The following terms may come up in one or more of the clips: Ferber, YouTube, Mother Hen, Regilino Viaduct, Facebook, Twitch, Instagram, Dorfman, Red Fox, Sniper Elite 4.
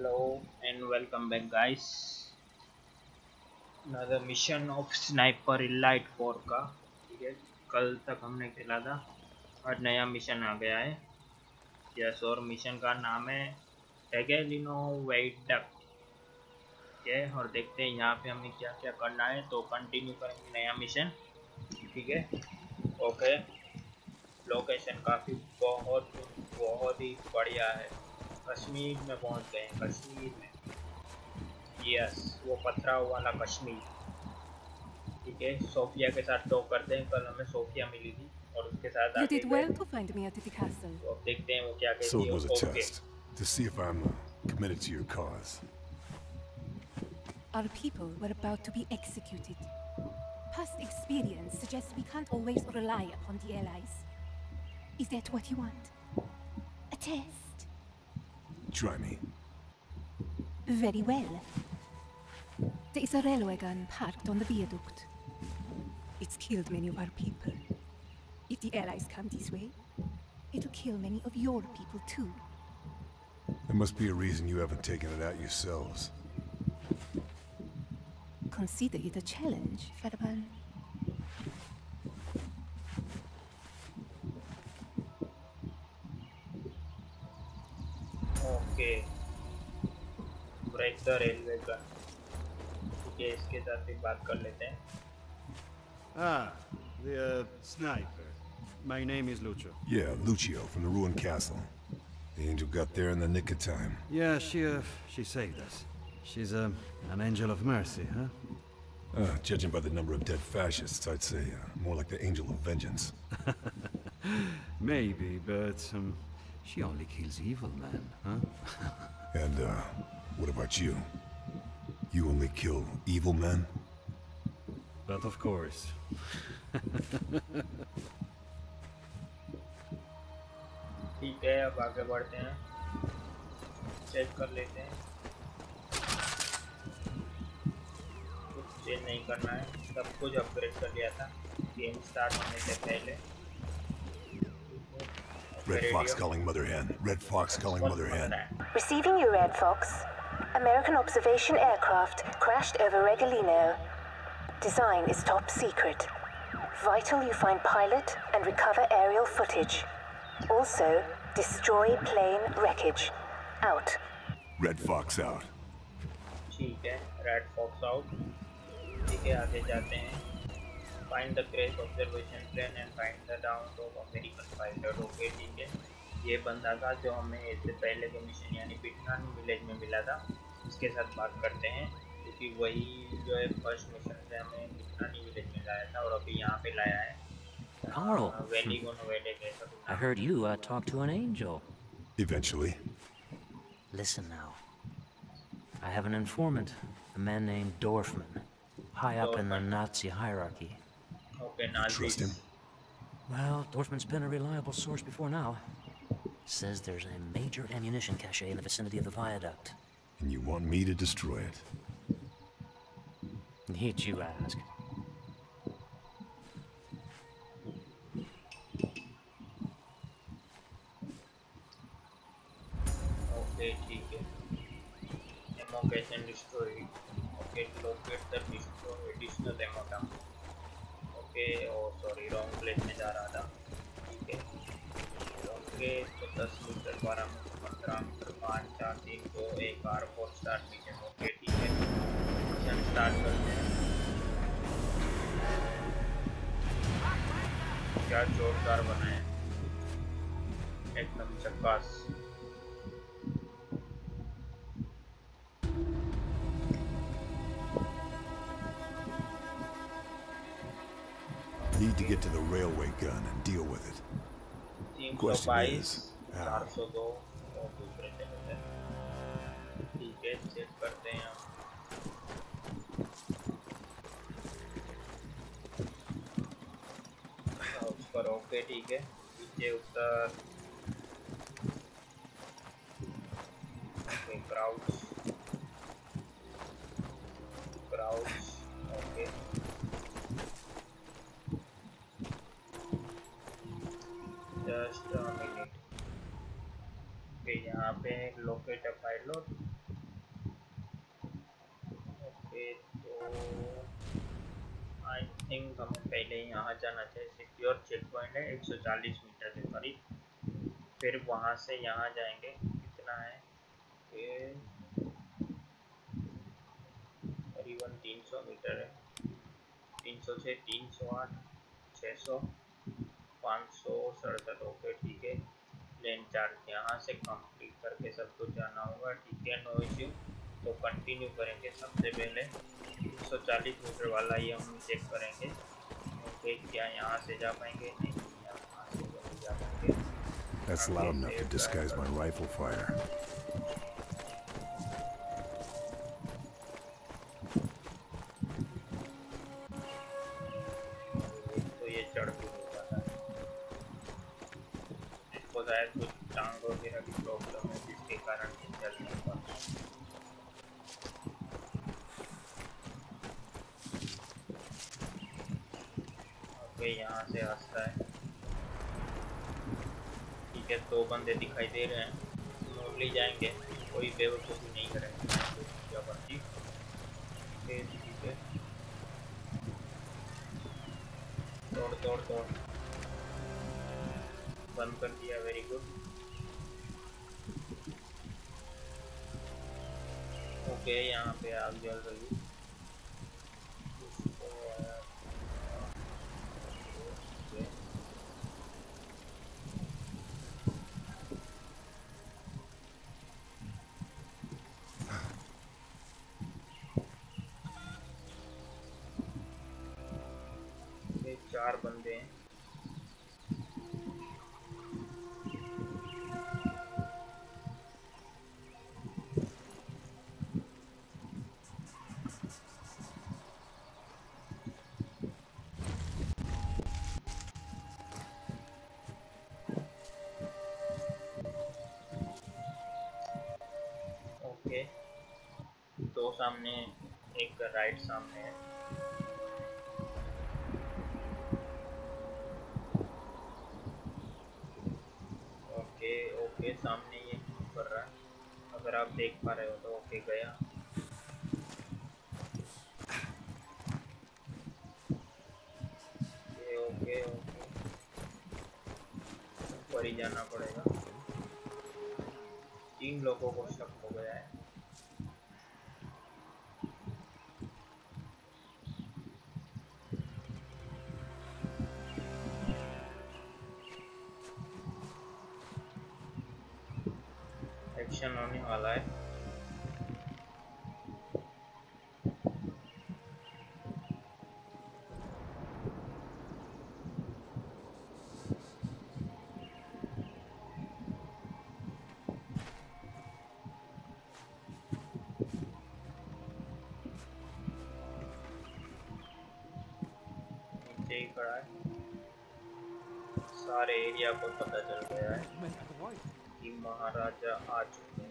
Hello and welcome back guys, another mission of sniper elite 4 का। ठीक है, कल तक हमने खेला था और नया मिशन आ गया है। यस, और मिशन का नाम है रेगिलिनो वियाडक्ट। ठीक है, और देखते हैं यहाँ पे हमें क्या क्या करना है, तो कंटिन्यू करेंगे नया मिशन। ठीक है, ओके। लोकेशन काफ़ी बहुत ही बढ़िया है। कश्मीर में पहुंच गए हैं, कश्मीर में। यस, वो पथराव वाला कश्मीर। ठीक है, सोफिया के साथ टॉक करते हैं। कल हमें सोफिया मिली थी और उसके साथ आगे तो अब देखते हैं वो क्या कहती है। Past experience suggests we can't always rely upon the allies. Is that what you want? A test? Try me. Very well. There is a railway gun parked on the viaduct. It's killed many of our people. If the allies come this way, it'll kill many of your people too. There must be a reason you haven't taken it out yourselves. Consider it a challenge, Ferber. Okay. Break the railway gun. Okay, इसके साथ भी बात कर लेते हैं। Ah, the sniper. My name is Lucho. Yeah, Luchino from the Ruin Castle. The angel got there in the nick of time. Yeah, she saved us. She's an angel of mercy, huh? Judging by the number of dead fascists, I'd say more like the angel of vengeance. Maybe, but she only kills evil men, huh? And what about you? You only kill evil men? But of course. ठीक है, अब आगे बढ़ते हैं, check कर लेते हैं। नहीं करना है, सब कुछ अपग्रेड कर लिया था गेम स्टार्ट होने से पहले। Red Fox calling Mother Hen. Red Fox calling Mother Hen. Receiving you, Red Fox. American observation aircraft crashed over Regilino. Design is top secret. Vital you find pilot and recover aerial footage. Also, destroy plane wreckage. Out. Red Fox out. ठीक है, Red Fox out. ठीक है, आगे जाते हैं। Find the crash observation plane and find the down of American fighter. Okay, ठीक है, ये बंदा था जो हमें इससे पहले के मिशन यानी पीटरानी विलेज में मिला था। इसके साथ बात करते हैं, क्योंकि वही जो है फर्स्ट मिशन से हमें पीटरानी विलेज में लाया था और अभी यहाँ पे लाया है। I heard you talk to an angel. Eventually. Listen now. I have an informant, a man named Dorfman. High up in the Nazi hierarchy. Okay, Nazis. Trust him? Well, Dorfman's been a reliable source before now. Says there's a major ammunition cache in the vicinity of the viaduct. And you want me to destroy it? Need you ask? Okay, okay. Ammo cache and destroy. Locate the additional demo dump. Okay, oh sorry, wrong place में जा रहा था। ठीक है, okay, तो 10 metre, 12 metre, 15 metre, 5 4 3 2 1 आर 4 start mission. Okay, ठीक है, मिशन स्टार्ट करते हैं। क्या जोरदार बनाए, एकदम चक्कास। Need to get to the railway gun and deal with it. Question is, how? Crowds. Okay. Just a minute. Okay, यहाँ पे locate a pilot. थिंक हमें पहले यहाँ जाना चाहिए। सिक्योर चेक पॉइंट है 140 मीटर के करीब, फिर वहाँ से यहाँ जाएंगे। कितना है करीबन 300 मीटर है, 306, 308, 600, 567। ओके ठीक है, प्लेन चार्ज यहाँ से कंप्लीट करके सब कुछ जाना होगा। ठीक है, नो इश्यू। तो कंटिन्यू करेंगे। सबसे पहले 140 मीटर वाला ये हम चेक करेंगे। ओके, क्या यहाँ से जा पाएंगे? नहीं, यहाँ से नहीं जा पाएंगे। That's loud enough to disguise my rifle fire. तो ये चढ़ भी नहीं पाता। इसको शायद कुछ टांग वगैरह की प्रॉब्लम है, जिसके कारण ये चल नहीं पाता। यहाँ से रास्ता है। ठीक है, 2 बंदे दिखाई दे रहे हैं, नोट ले जाएंगे, कोई बेवकूफ़ी नहीं करेंगे। ठीक है, दौड़ दौड़ दौड़, बंद कर दिया। Very good. ओके, यहाँ पे आग जल रही है। बंदे हैं। ओके, 2 सामने, 1 राइट सामने है। ओके, सामने ये कर रहा है, अगर आप देख पा रहे हो तो। ओके, गया। ओके ओके, ऊपर ही जाना पड़ेगा। 3 लोगों को शक हो गया है। एक्शन होने वाला है। नीचे ही खड़ा है। सारे एरिया को पता चल गया है कि महाराजा आ चुके हैं।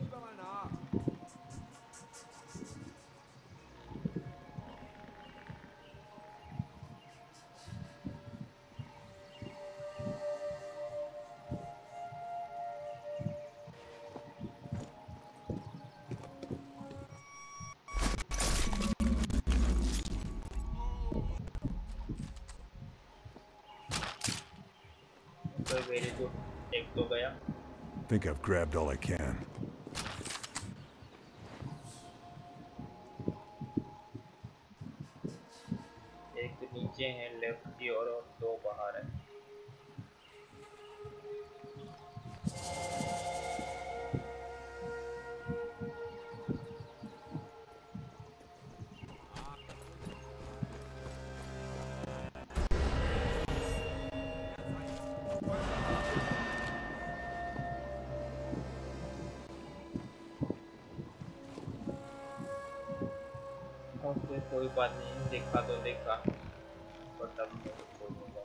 तो मेरे को एक तो गया। I think I've grabbed all I can. एक नीचे है लेफ्ट की ओर और 2 बाहर है। ओके, कोई बात नहीं, देखा तो देखा, पर तब मैं छोड़ दूंगा।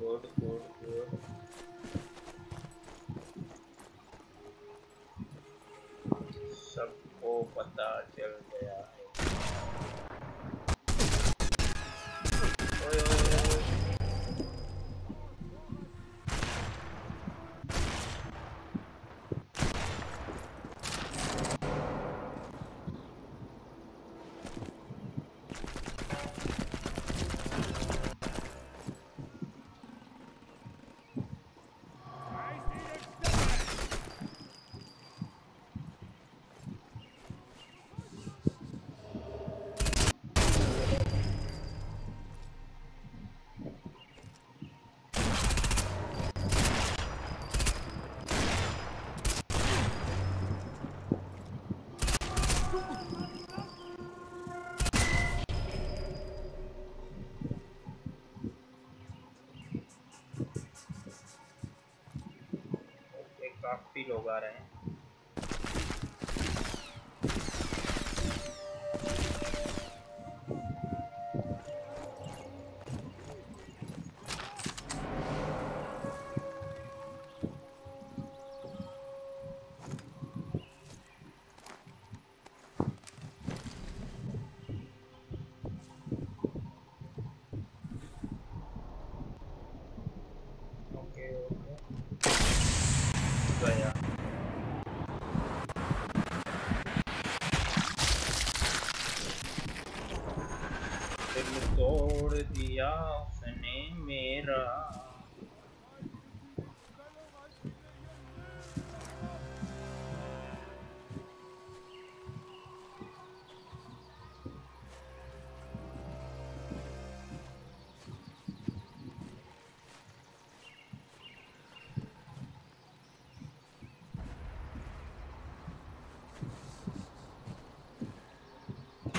Good good good. सबको पता चल गया है। काफी लोग आ रहे हैं। दिया उसने मेरा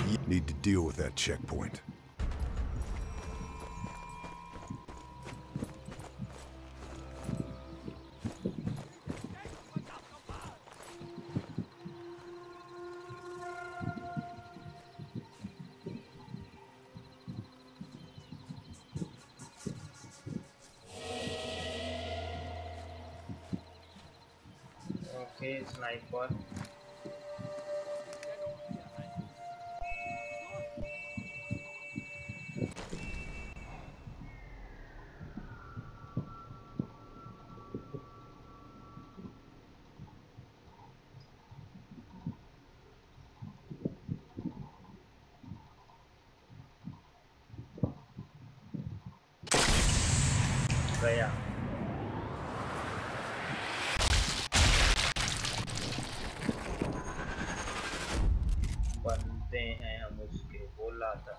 you need to deal with that checkpoint. Sniper. गया हैं हम उसके बोला था।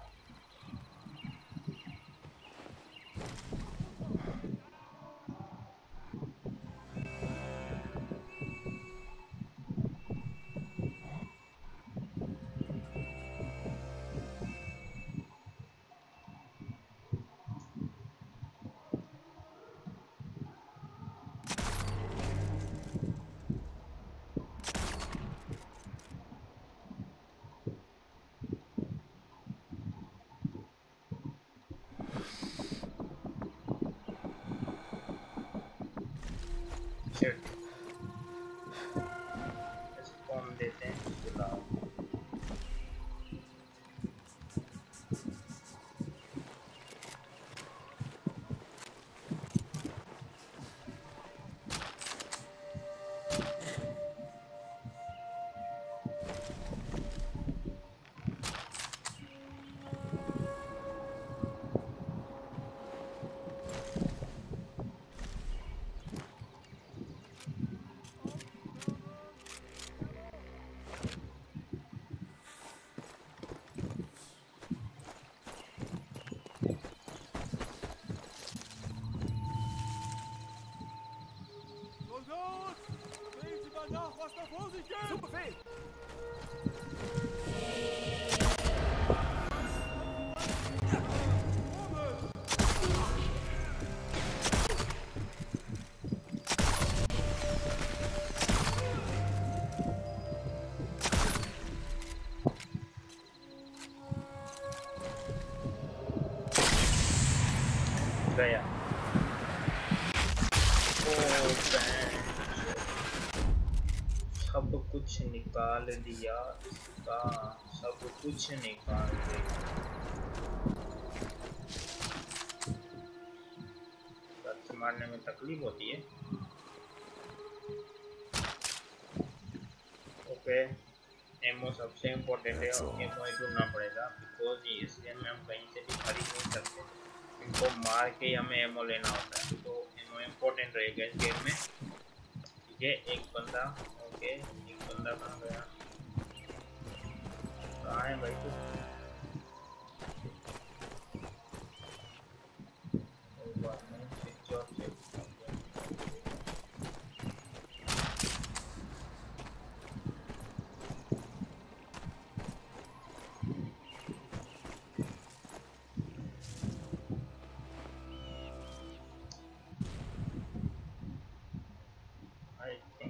गया सब कुछ निकाल दिया इसका, सब कुछ निकाल दिया। मारने में तकलीफ होती है। ओके एमओ सबसे इम्पोर्टेंट है और एमओ ही ढूंढना पड़ेगा बिकॉज इस गेम में हम कहीं से भी खरीद नहीं सकते, इनको मार के हमें एमओ लेना होता है। तो एमओ इम्पोर्टेंट रहेगा इस गेम में। ये एक बंदा, ओके एक बंदा कहाँ गया, कहाँ है भाई तू? I think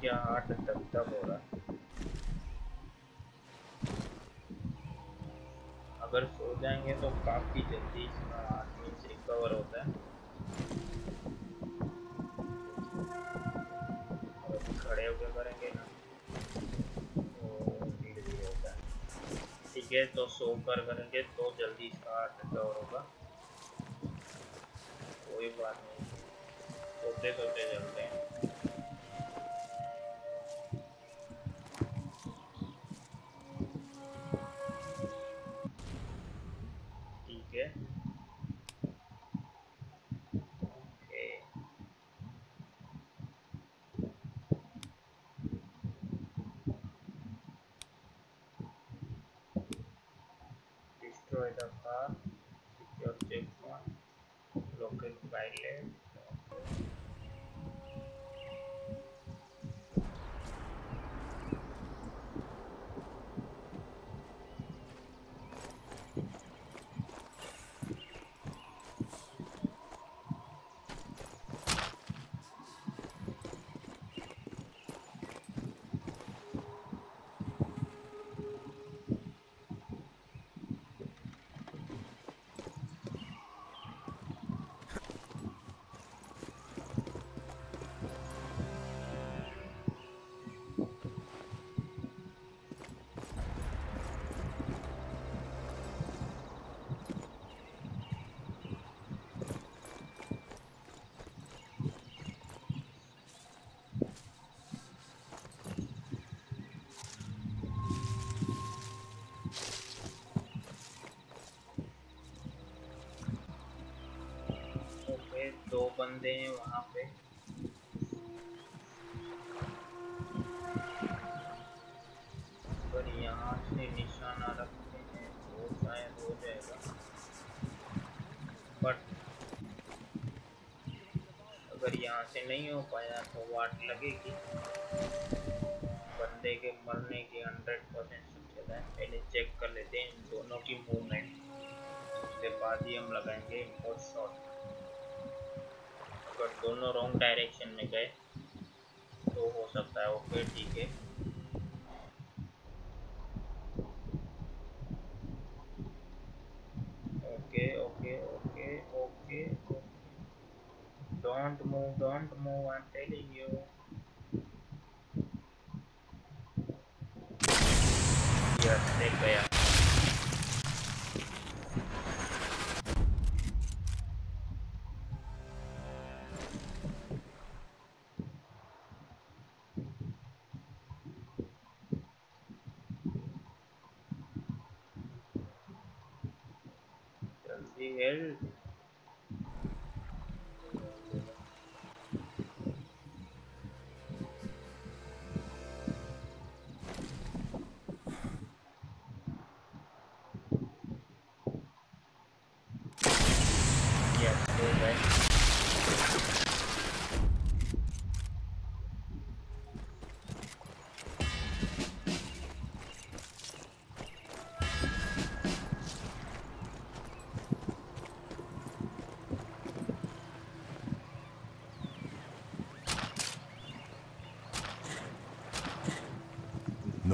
क्या 8 तक तब हो रहा, अगर सो जाएंगे तो काफी जल्दी इसमें आदमी से रिकवर होता है। और खड़े होकर करेंगे ना तो धीरे धीरे होता है। ठीक है, तो सो कर करेंगे तो जल्दी इसका 8 रिकवर होगा। कोई बात नहीं, सोते सोते चलते हैं। दो बंदे हैं वहाँ पे, पर यहाँ से निशाना रखते हैं तो शायद हो जाएगा। बट अगर यहाँ से नहीं हो पाया तो वाट लगेगी। बंदे के मरने की 100% शक्यता है। पहले चेक कर लेते हैं इन दोनों की मूवमेंट, उसके बाद ही हम लगाएंगे इम्पोर्ट शॉट। अगर दोनों रॉन्ग डायरेक्शन में गए तो हो सकता है। ओके ठीक है, okay okay okay okay. Don't move, I am telling you. Yes, देख गया।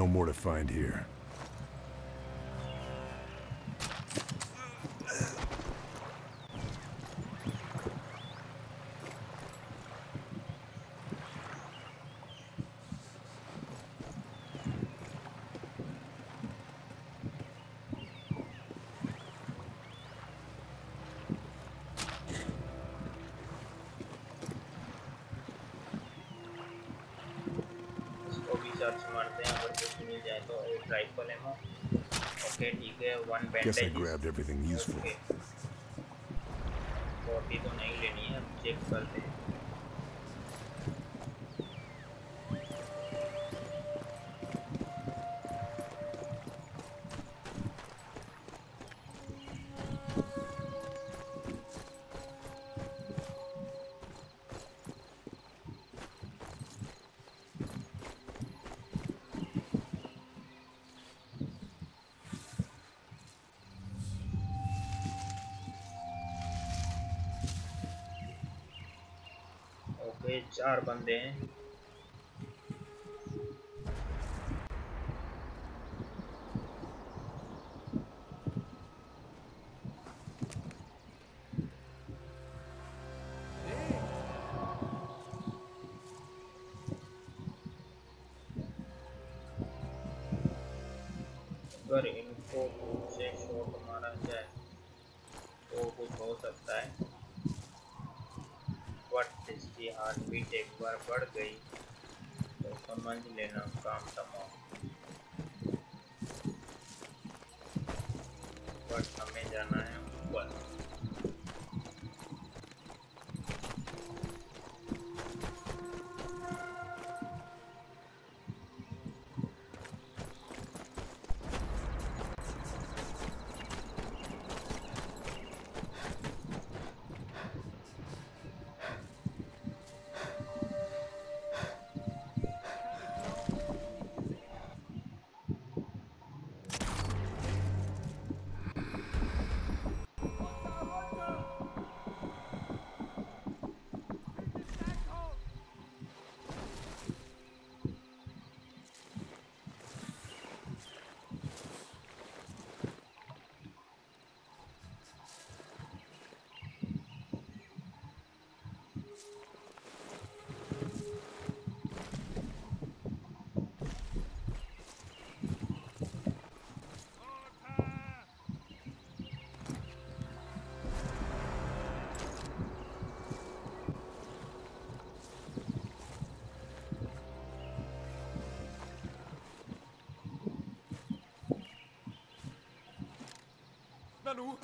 no more to find here. Guess I grabbed everything useful. Okay. चार बंदे हैं। अगर इनको से शॉट मारा जाए तो कुछ हो सकता है। इसकी हार्ट बीट एक बार बढ़ गई तो समझ लेना काम तमाम। बट हमें जाना है ऊपर। Hallo?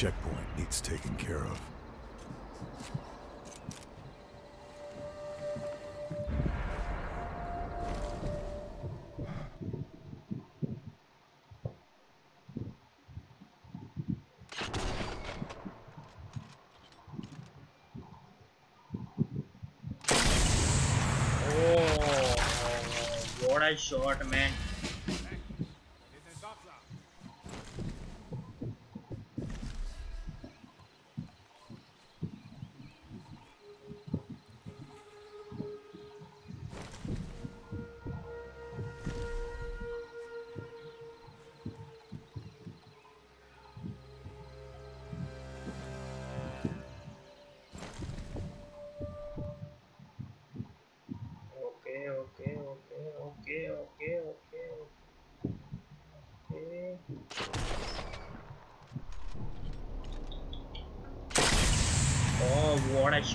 Checkpoint needs taken care of. Short man.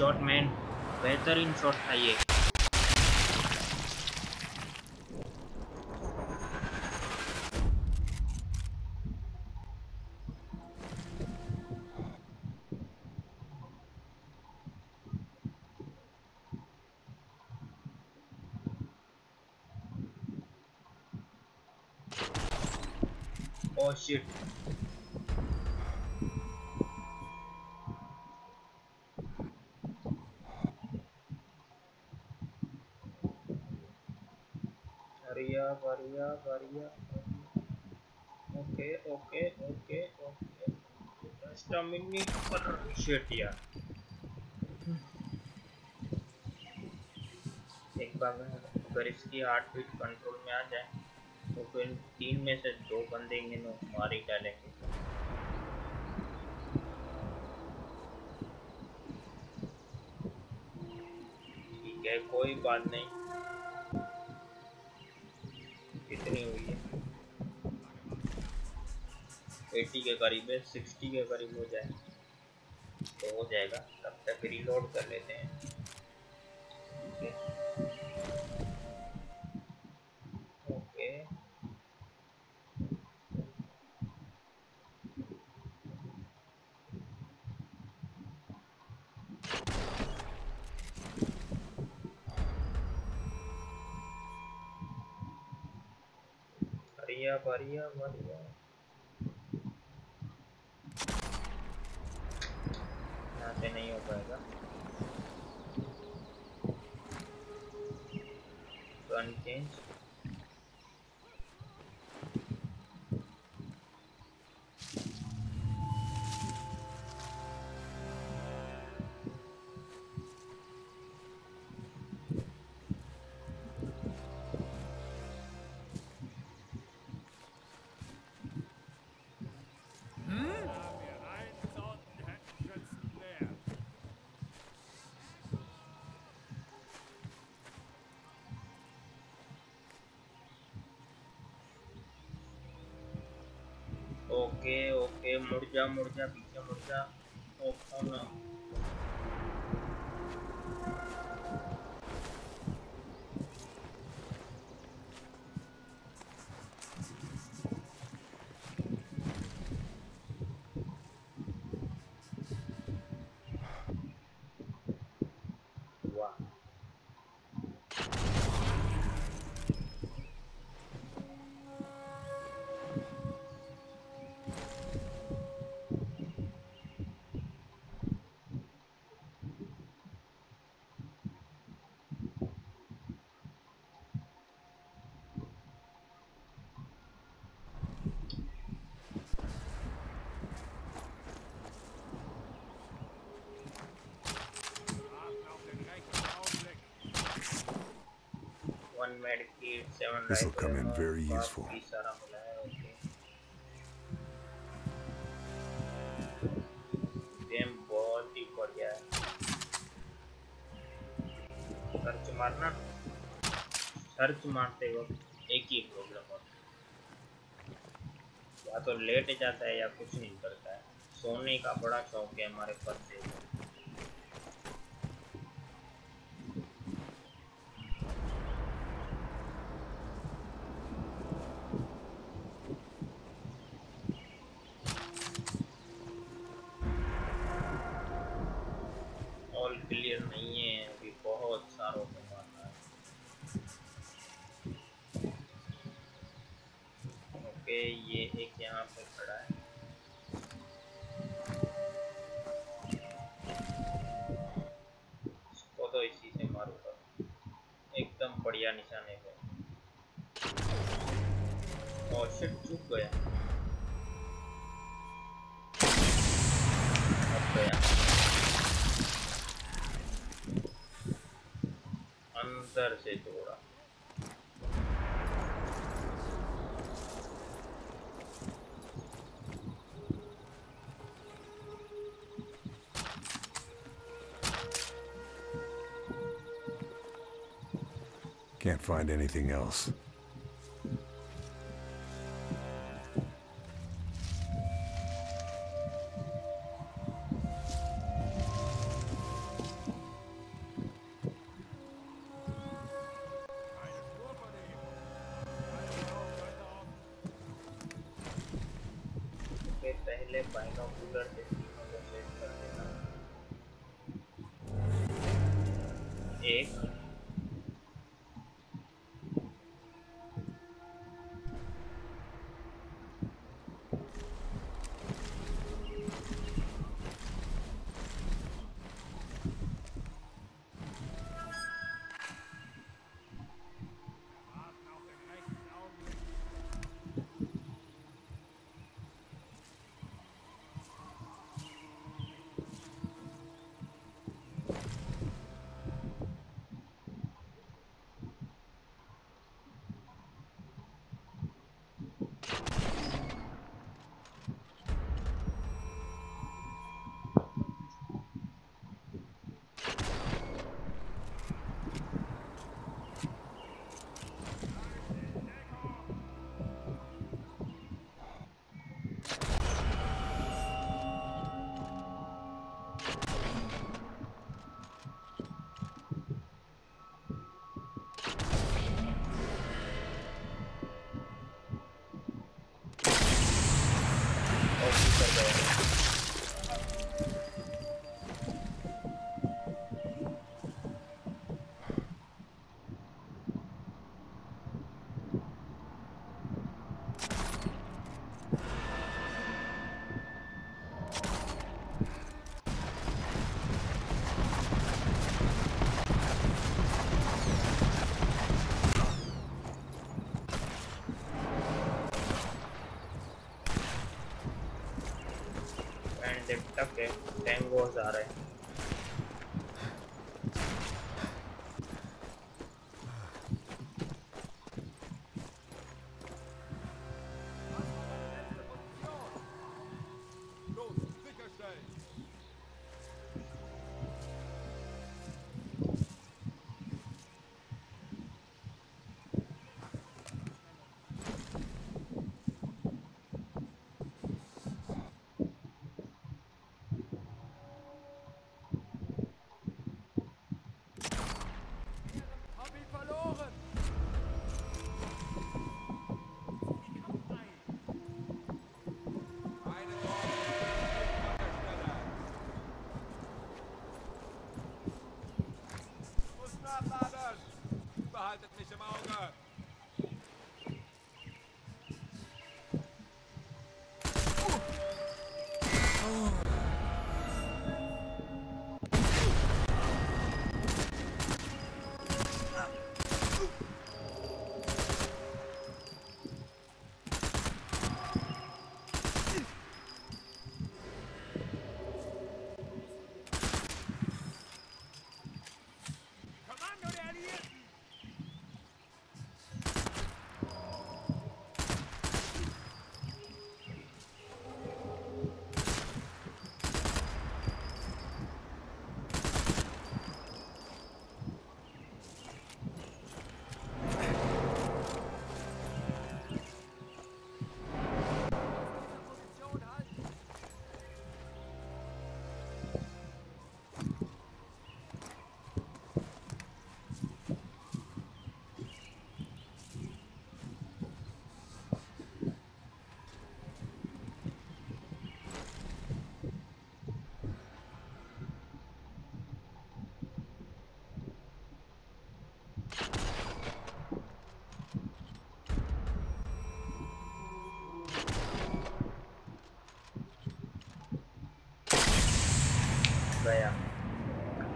Shot man, बेहतरीन शॉट था ये। Oh shit. एक बार अगर इसकी हार्ट बीट कंट्रोल में आ जाए तो फिर 3 में से 2 बंदे मार ही डालेंगे। ठीक है, कोई बात नहीं। कितनी हुई है? 80 के करीब है, 60 के करीब हो जाए तो हो जाएगा। तब तक रिलोड कर लेते हैं। ओके ओके, बढ़िया बढ़िया बढ़िया। नहीं हो पाएगा, गन चेंज। ओके ओके, मुड़ जा पीछे मुड़ जा। Oh no, this will come in very useful. Search मारना, सर्च मारते वक्त एक ही प्रॉब्लम होती है, या तो लेट जाता है या कुछ नहीं करता है। सोने का बड़ा शौक है हमारे पास। अंदर से थोड़ा can't find anything else. ऐसे टक है, टैंगोस आ रहे हैं।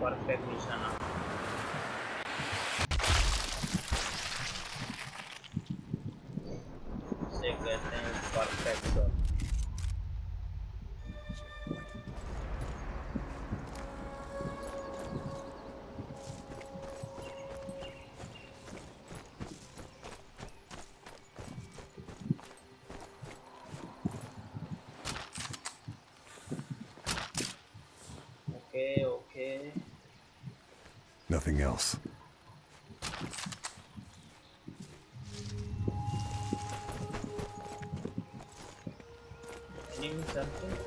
परफेक्ट मिशन है। इसे कहते हैं perfect shot. Nothing else. Name something.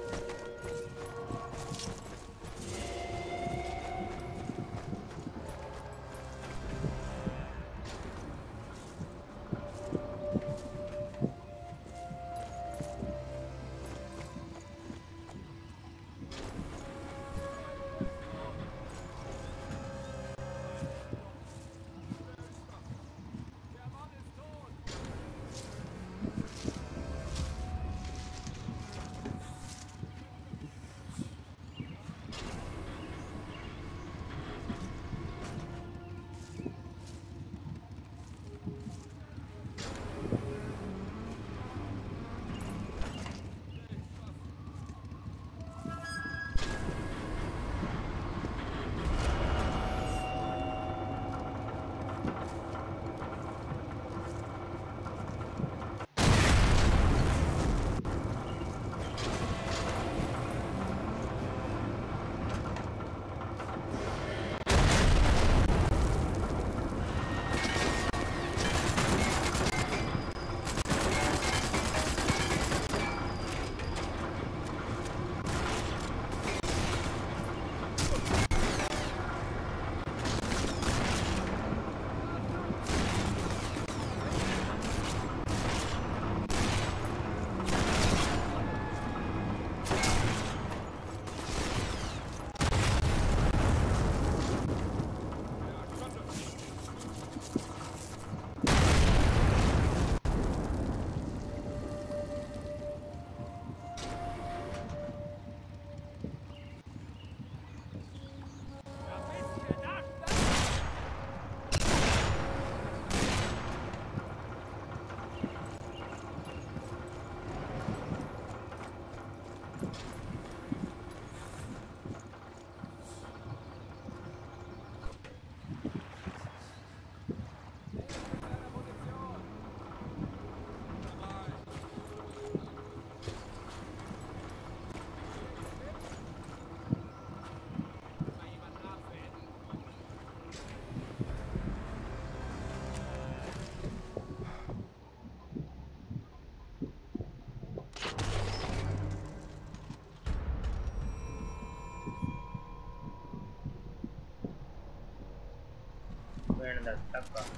that stuff.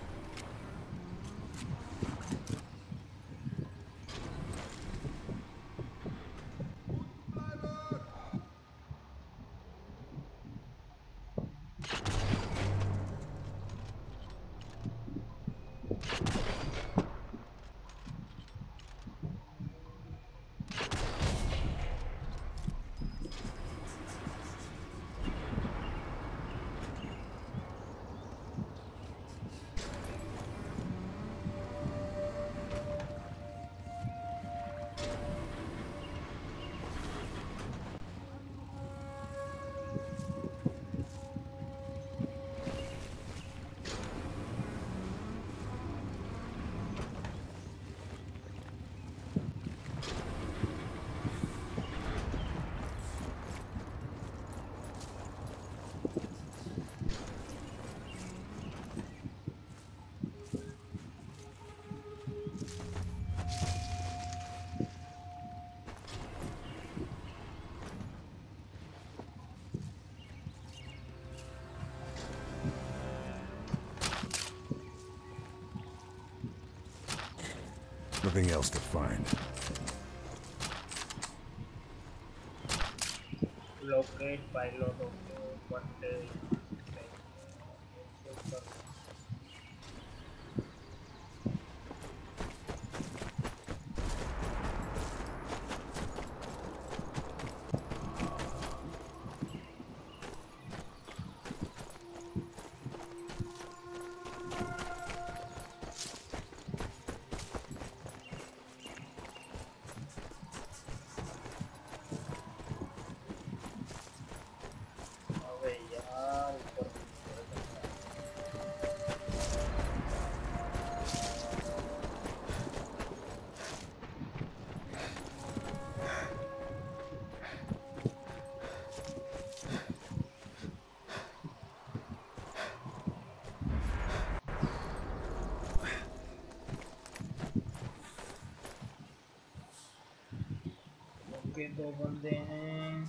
Nothing else to find. Locate pilot of one day. के दो बंदे हैं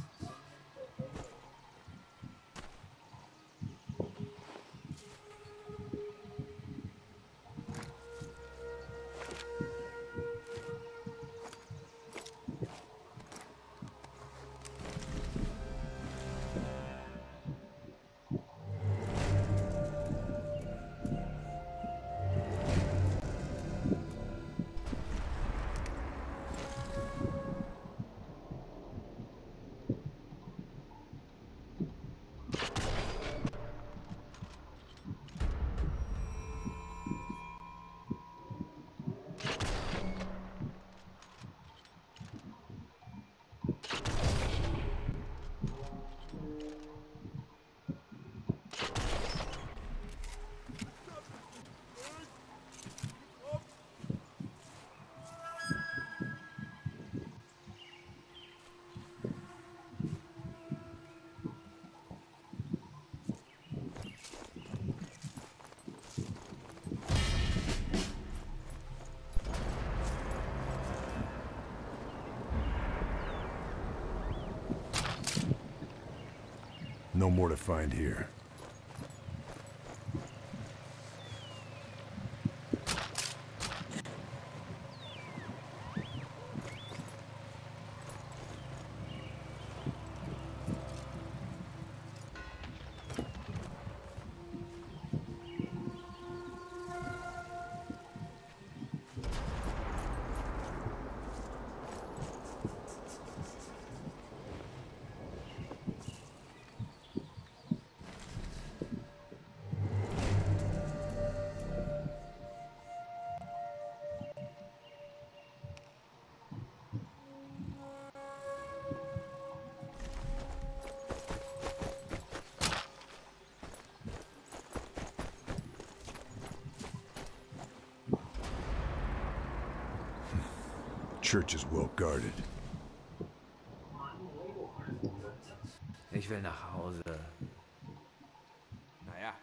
No more to find here. Church is well guarded. Ich will nach Hause. Naja.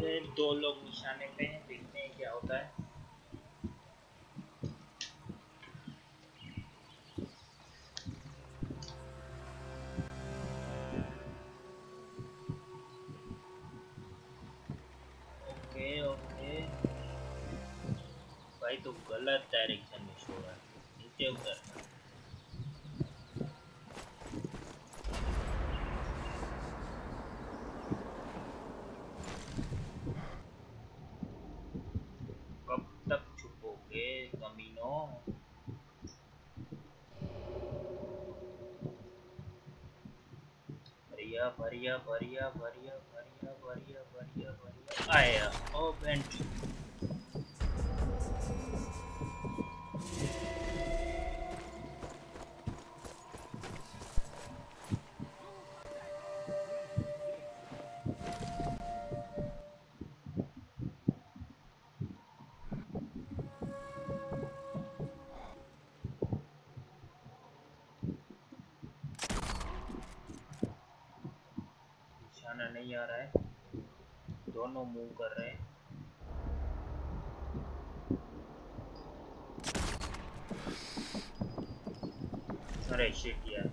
फिर दो लोग निशाने पे हैं, देखते हैं क्या होता है। ओके ओके भाई, तो गलत डायरेक्शन में छोड़ रहा है, नीचे उतर। बढ़िया बढ़िया बढ़िया बढ़िया बढ़िया बढ़िया बढ़िया आया। ओ बेंच नहीं आ रहा है, दोनों मूव कर रहे हैं। अरे शिट यार,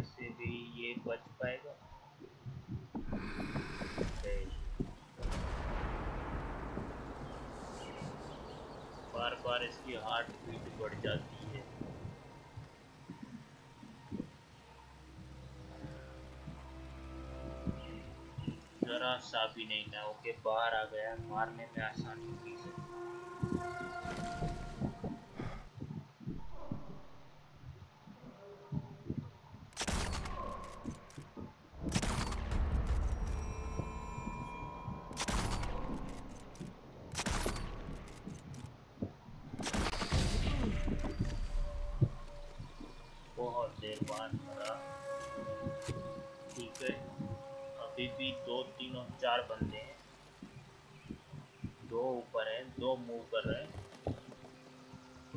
इससे भी ये बच पाएगा? बार बार इसकी हार्ट बीट बढ़ जाती है। जरा सा भी नहीं ना, ओके बाहर आ गया, मारने में आसानी होगी सर। ठीक है, अभी भी 2, 3 और 4 बंदे हैं, 2 ऊपर हैं, 2 मूव कर रहे हैं।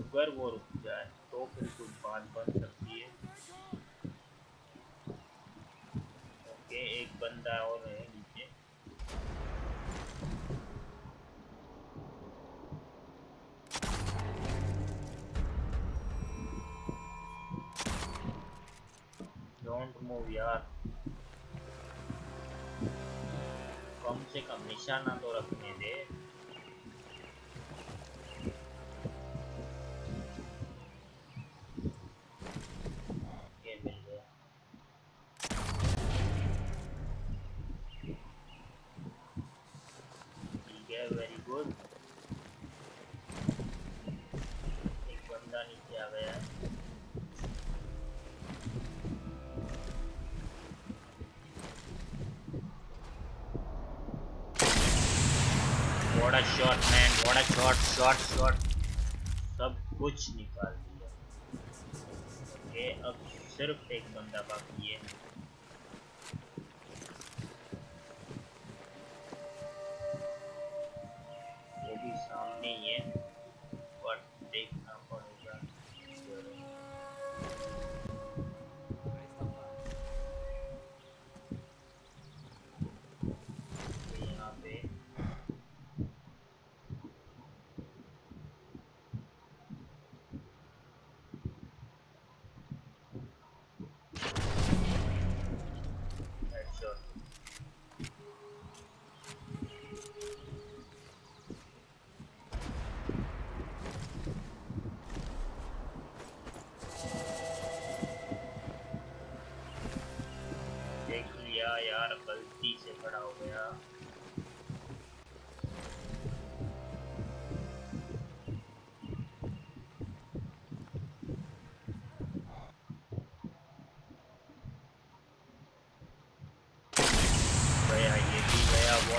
अगर वो रुक जाए तो फिर कुछ बात बन सकती है। ओके, एक बंदा और है नीचे। डोंट मूव यार, कम से कम निशाना तो रखने दे। ये मिल गया। ठीक है, वेरी गुड। एक बंदा नीचे आ गया है। What a shot, man! What a shot, shot, shot! सब कुछ निकाल दिया। ओके, अब सिर्फ एक बंदा बाकी है। ये भी सामने ही है, बट देखना पड़ेगा।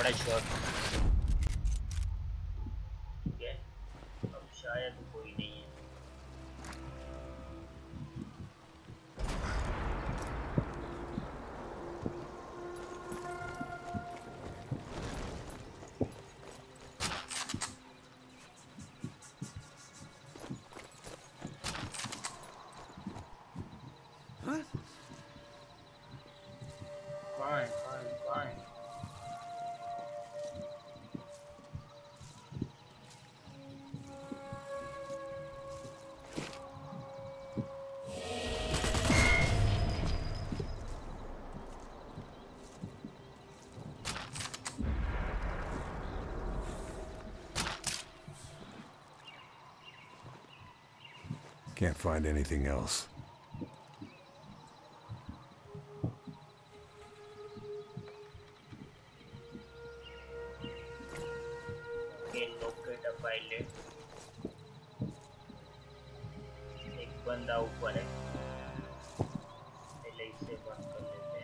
बड़ा शॉट। ठीक है, अब शायद कोई नहीं है। Can't find anything else. Okay, locate a pilot. एक बंदा ऊपर है। पहले इससे बात कर लेते हैं।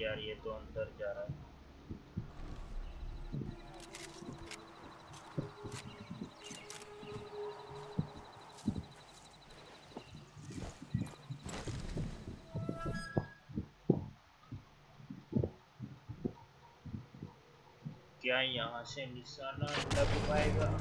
यार ये तो अंदर जा रहा है। क्या यहाँ से निशाना लग पाएगा?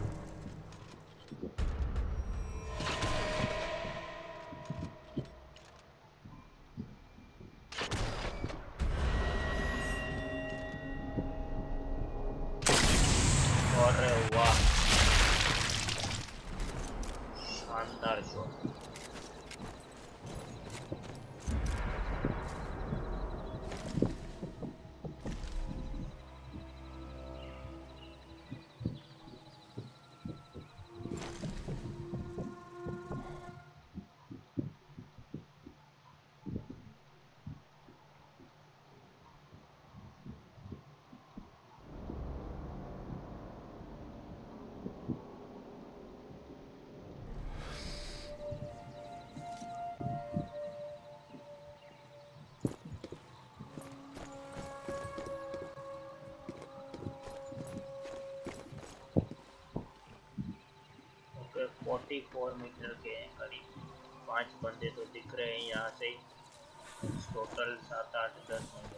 फोर्टी फोर मीटर के करीब 5 बंदे तो दिख रहे हैं यहाँ से। टोटल 7, 8, 10 होंगे।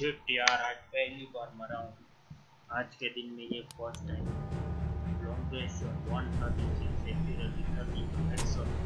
शिट यार, आज पहली बार मरा हूँ आज के दिन में, ये फर्स्ट टाइम। लॉन्गेस्ट और 136 से फिर 30 मिनट्स और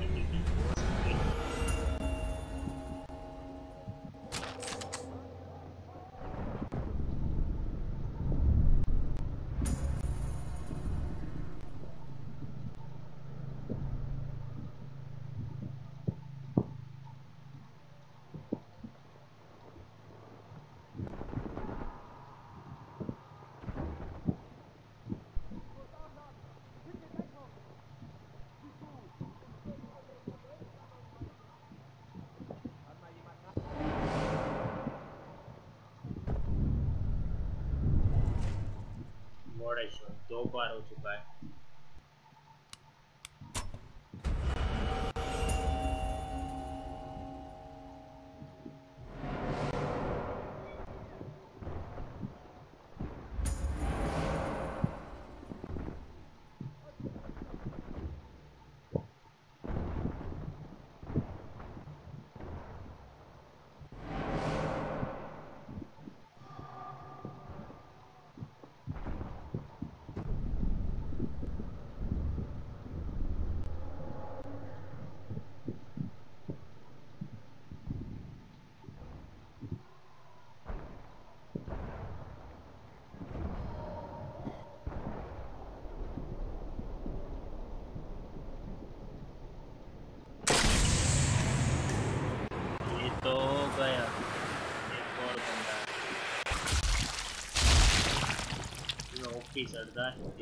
2 बार हो चुका है।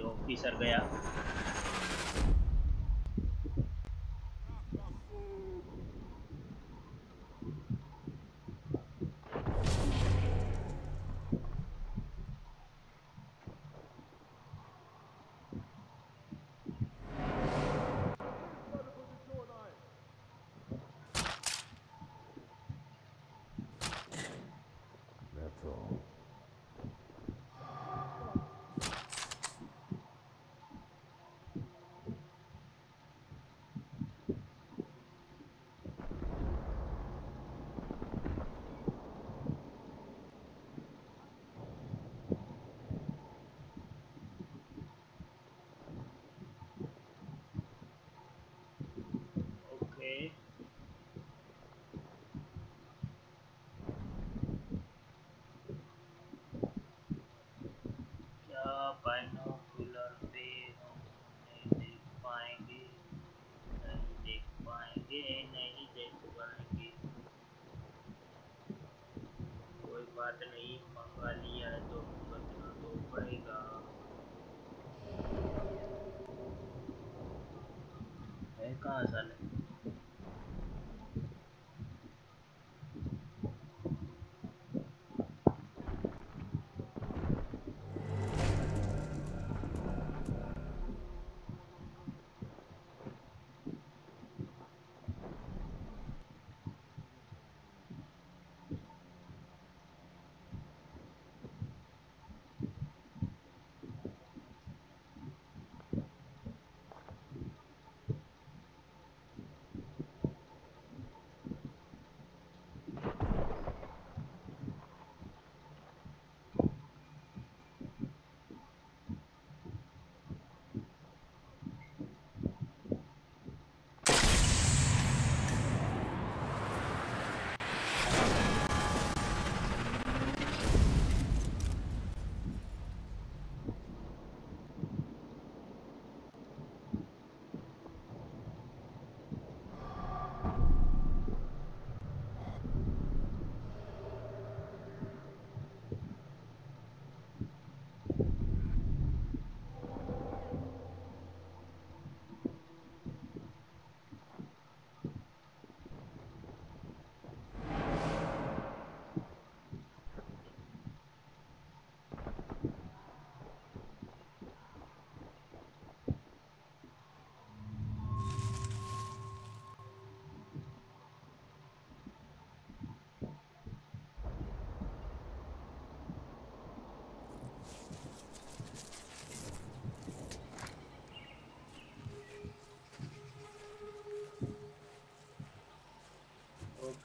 ऑफिसर गया,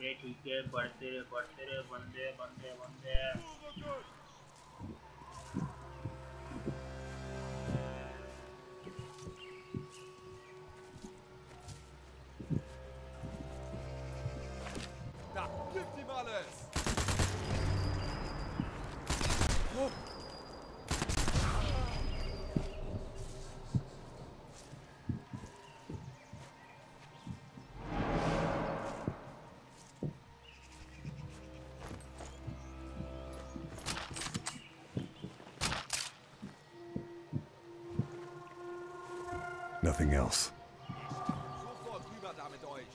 रहे ठीक है, बढ़ते रहे बंदे Da gibt ihm alles. Oh. Nothing else. Sofort rüber da mit euch.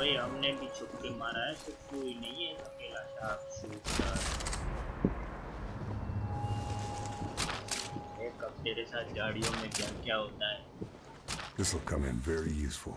भाई हमने भी छुप के मारा है, सिर्फ कोई नहीं है अकेला शार्प। एक कब तेरे साथ गाड़ियों में क्या क्या होता है। This will come in very useful.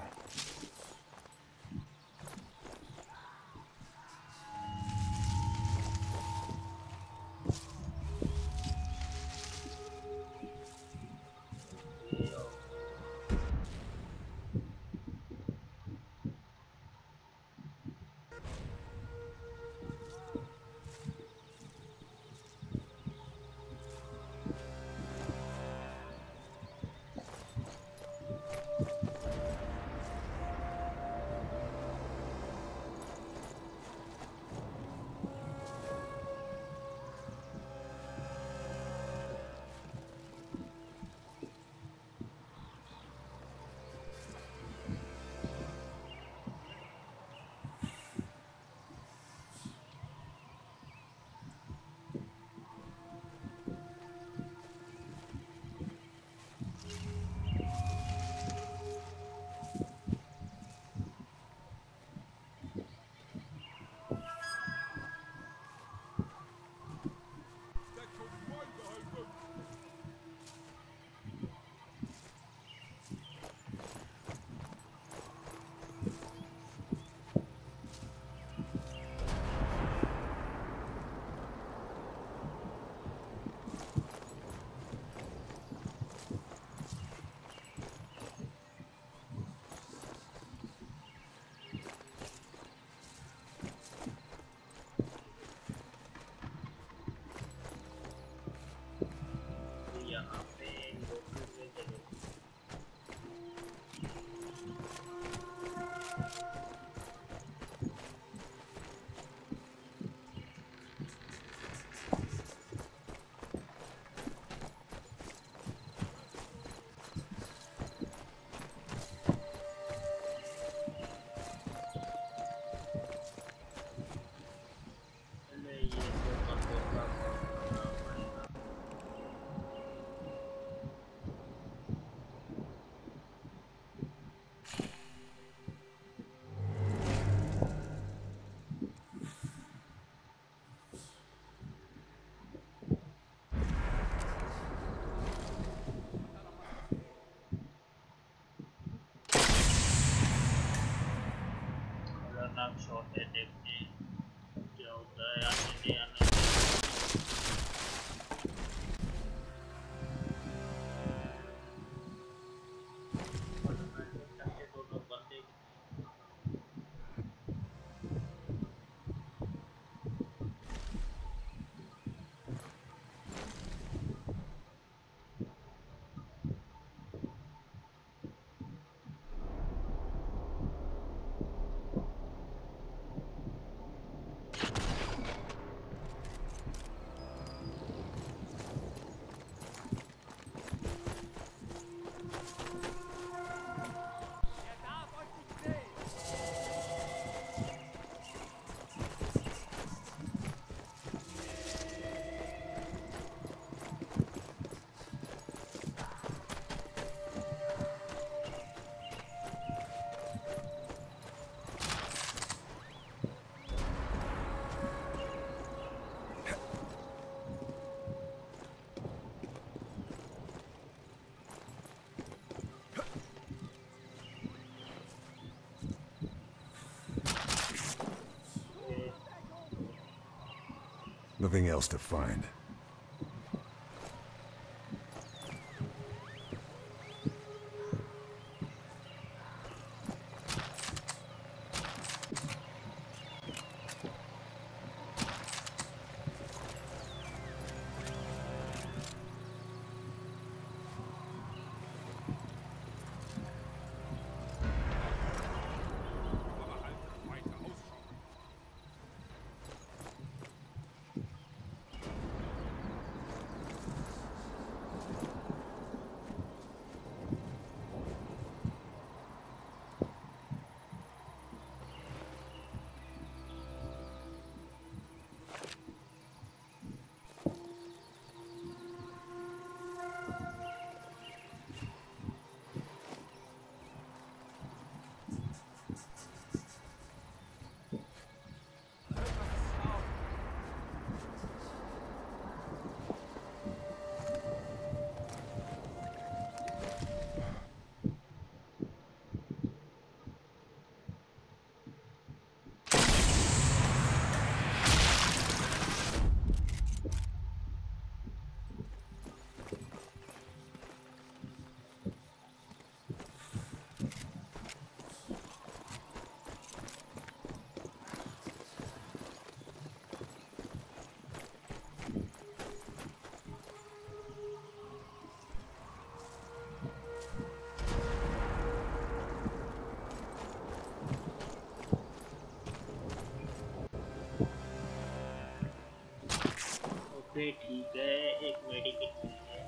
Nothing else to find.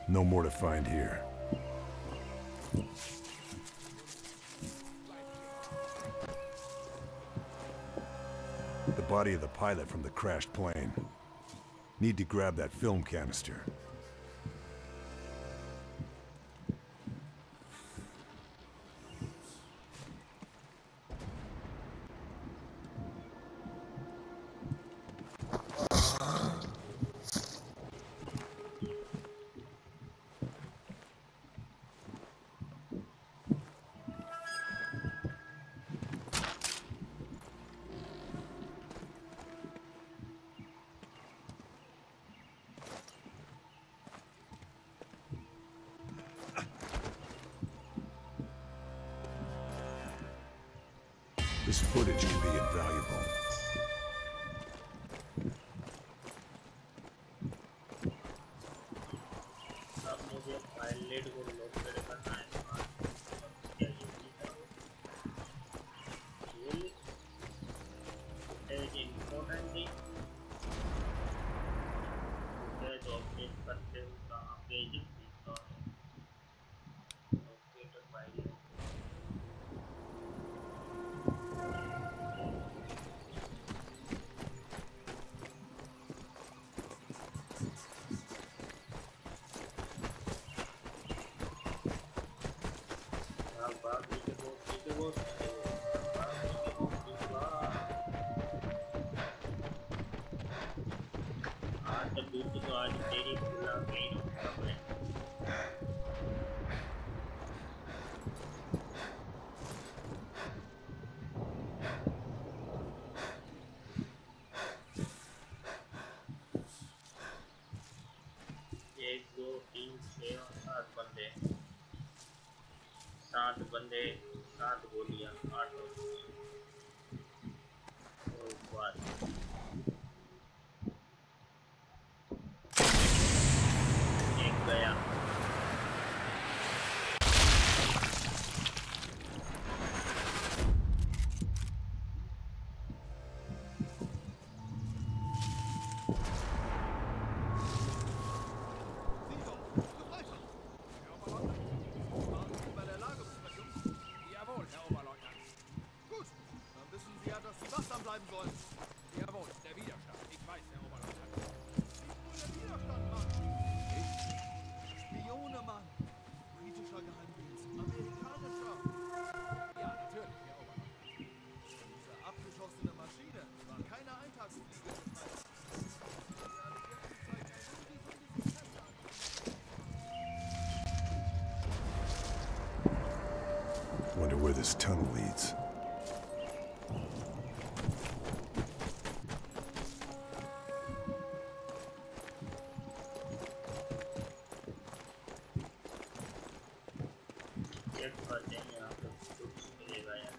No more to find here. The body of the pilot from the crashed plane. Need to grab that film canister. This footage can be invaluable. Wonder where this tunnel leads. Direct करते हैं यहाँ पे तो मिलेगा यार।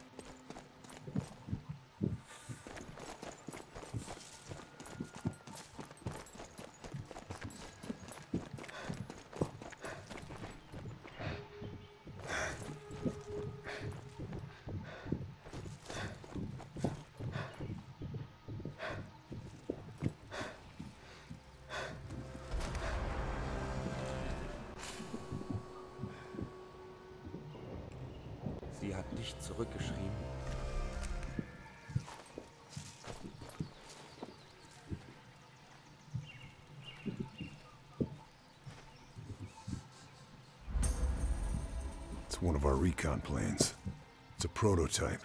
Sie hat nicht zurückgeschrieben. It's one of our recon planes. It's a prototype.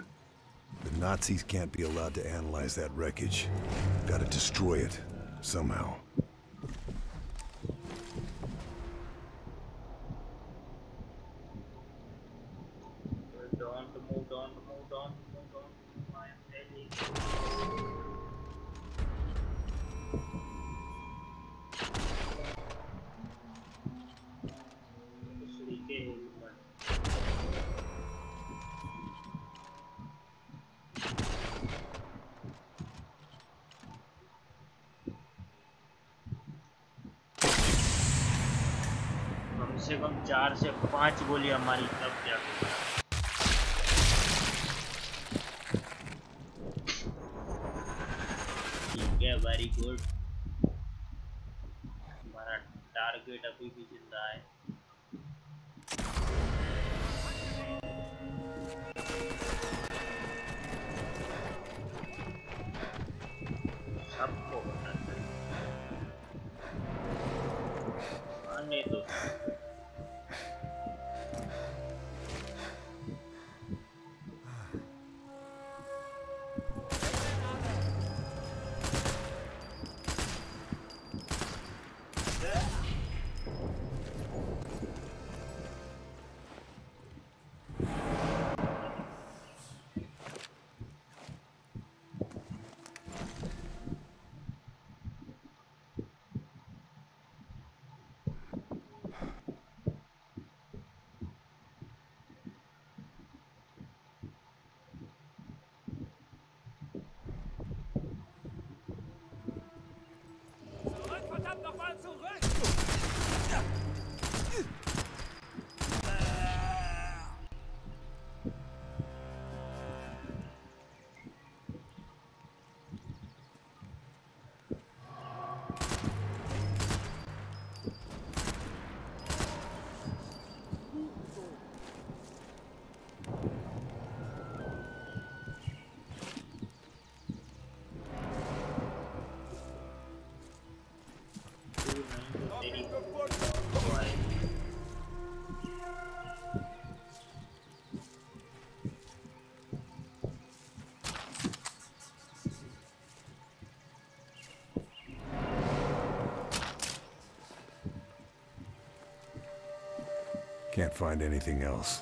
The Nazis can't be allowed to analyze that wreckage. We've got to destroy it somehow. कम 4 से 5 गोली हमारी तब जाती है। ठीक है, वेरी गुड। हमारा टारगेट अभी भी जिंदा है। सबको आने दो। Can't find anything else.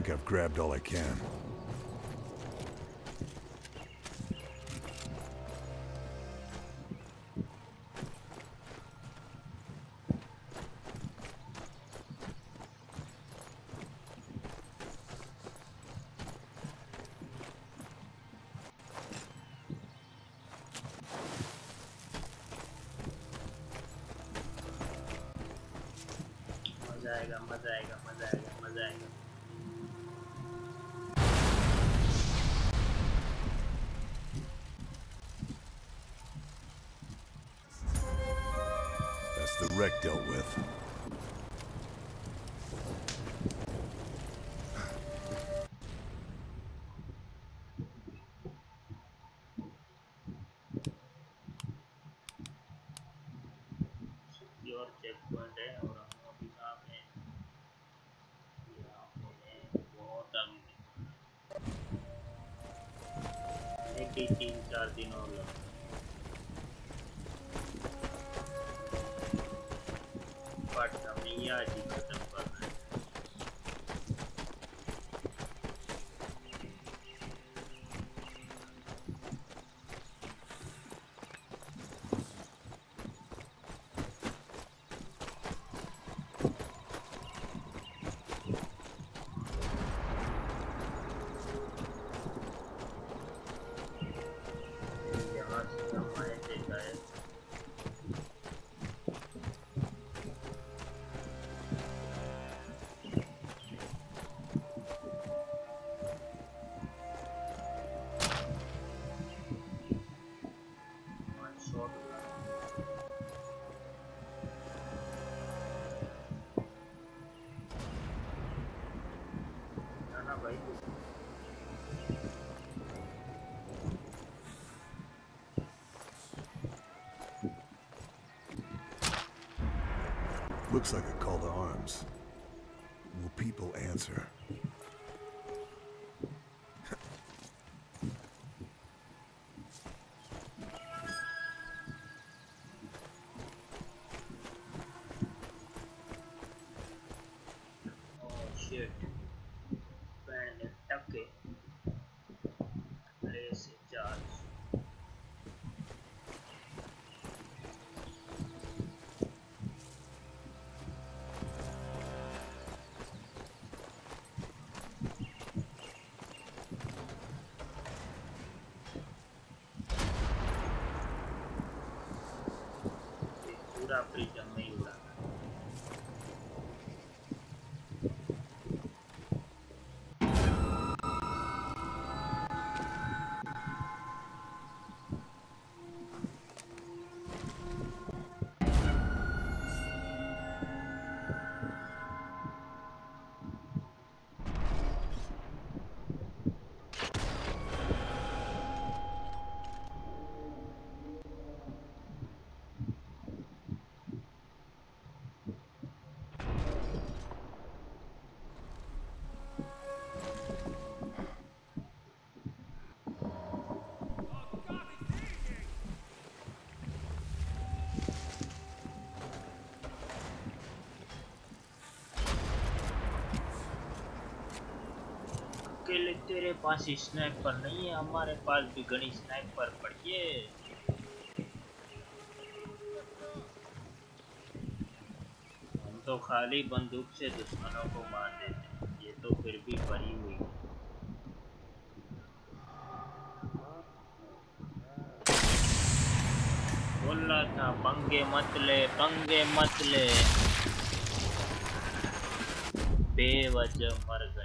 think I've grabbed all I can. Looks like a call to arms. Will people answer? तेरे पास स्नाइपर नहीं है, हमारे पास भी घनी स्नाइपर पड़ी है। हम तो खाली बंदूक से दुश्मनों को मार देते हैं, ये तो फिर भी भरी हुई है। बोला था पंगे मत ले, पंगे मत ले, बेवजह मर गए।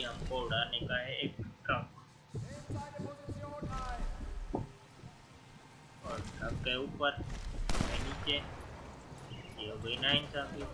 हमको उड़ाने का है एक ट्रक, और ट्रक के ऊपर नीचे ये भी नाइन साफी।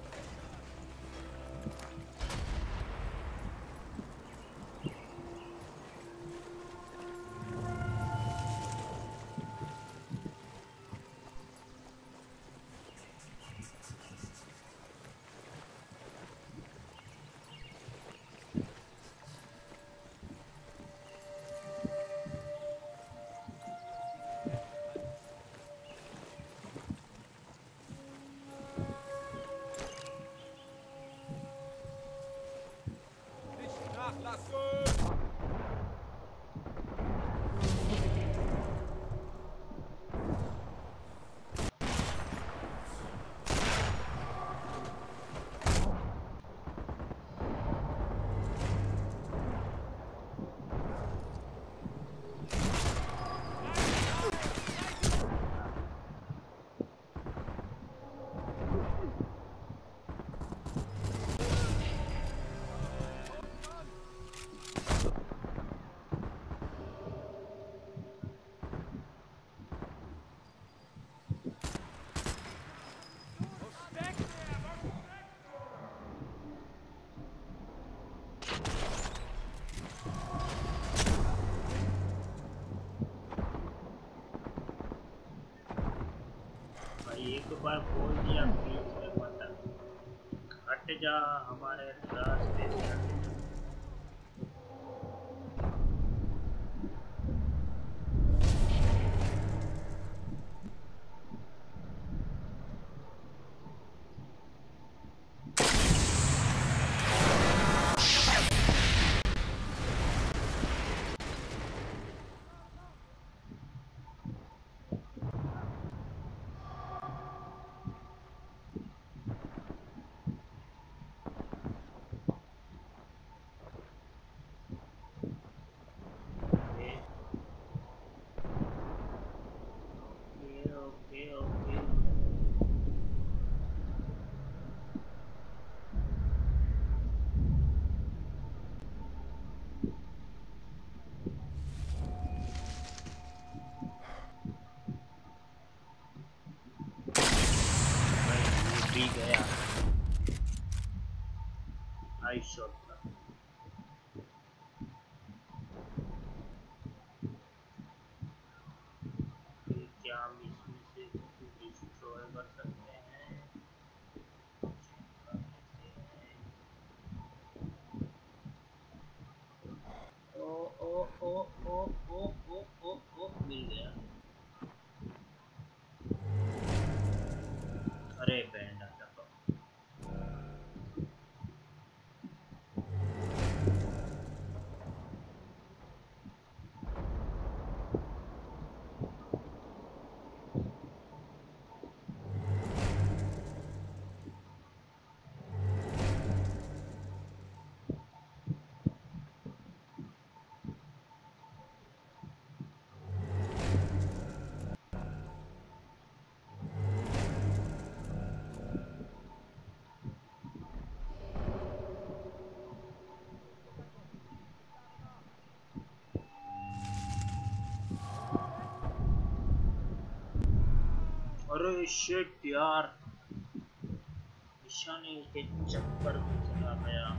दोबारा बोल दिया प्लीज मत हट जा हमारे रास्ते से। अरे शिट यार, निशाने के चक्कर में चला गया।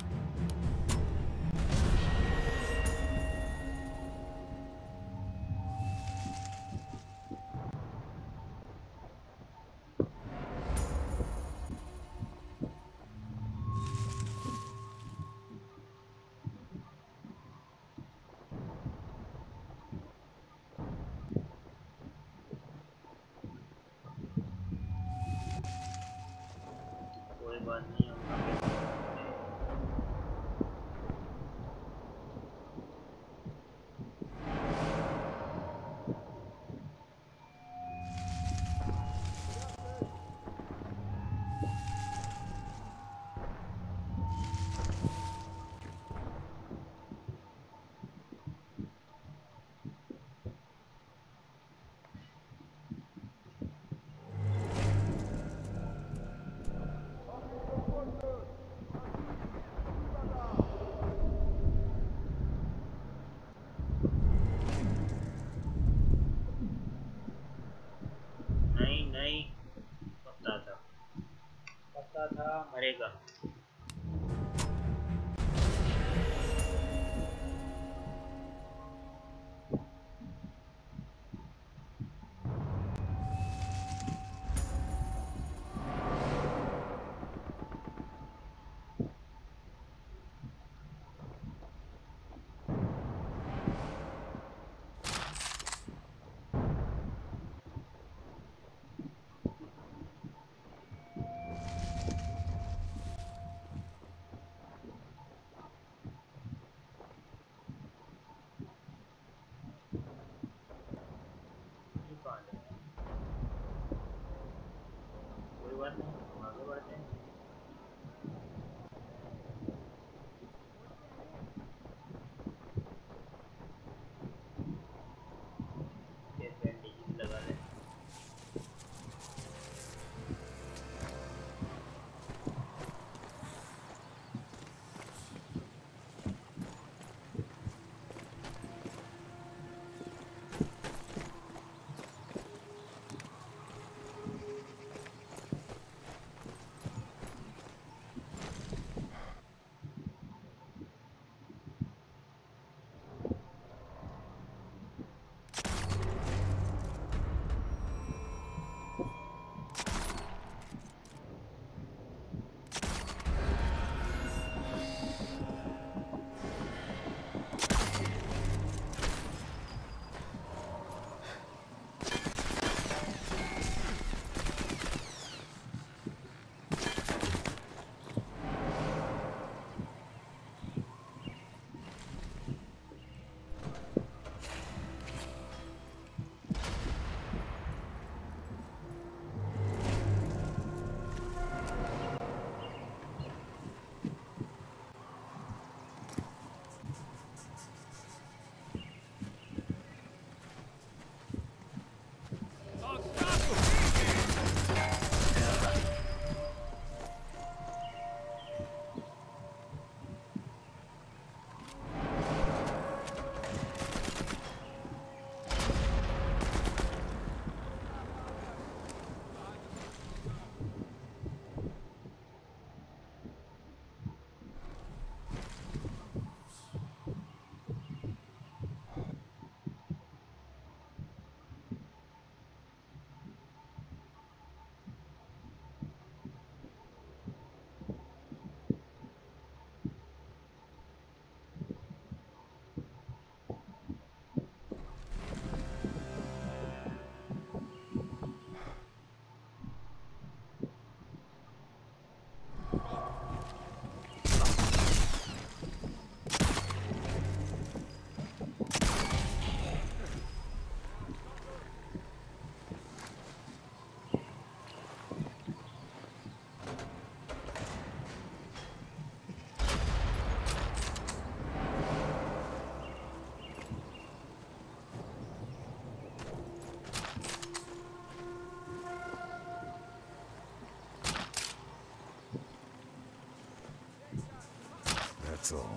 Castle.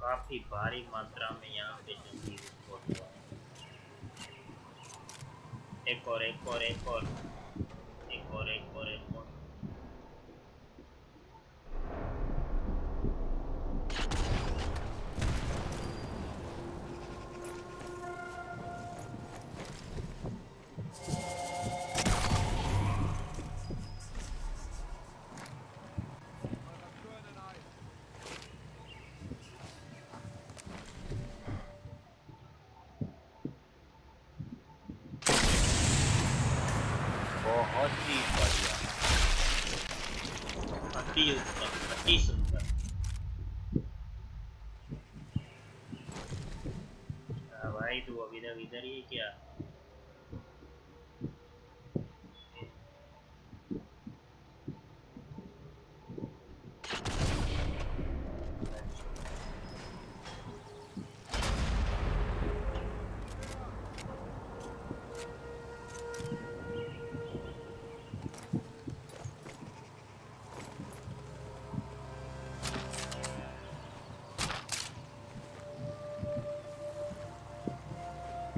काफी भारी मात्रा में यहाँ पे एक और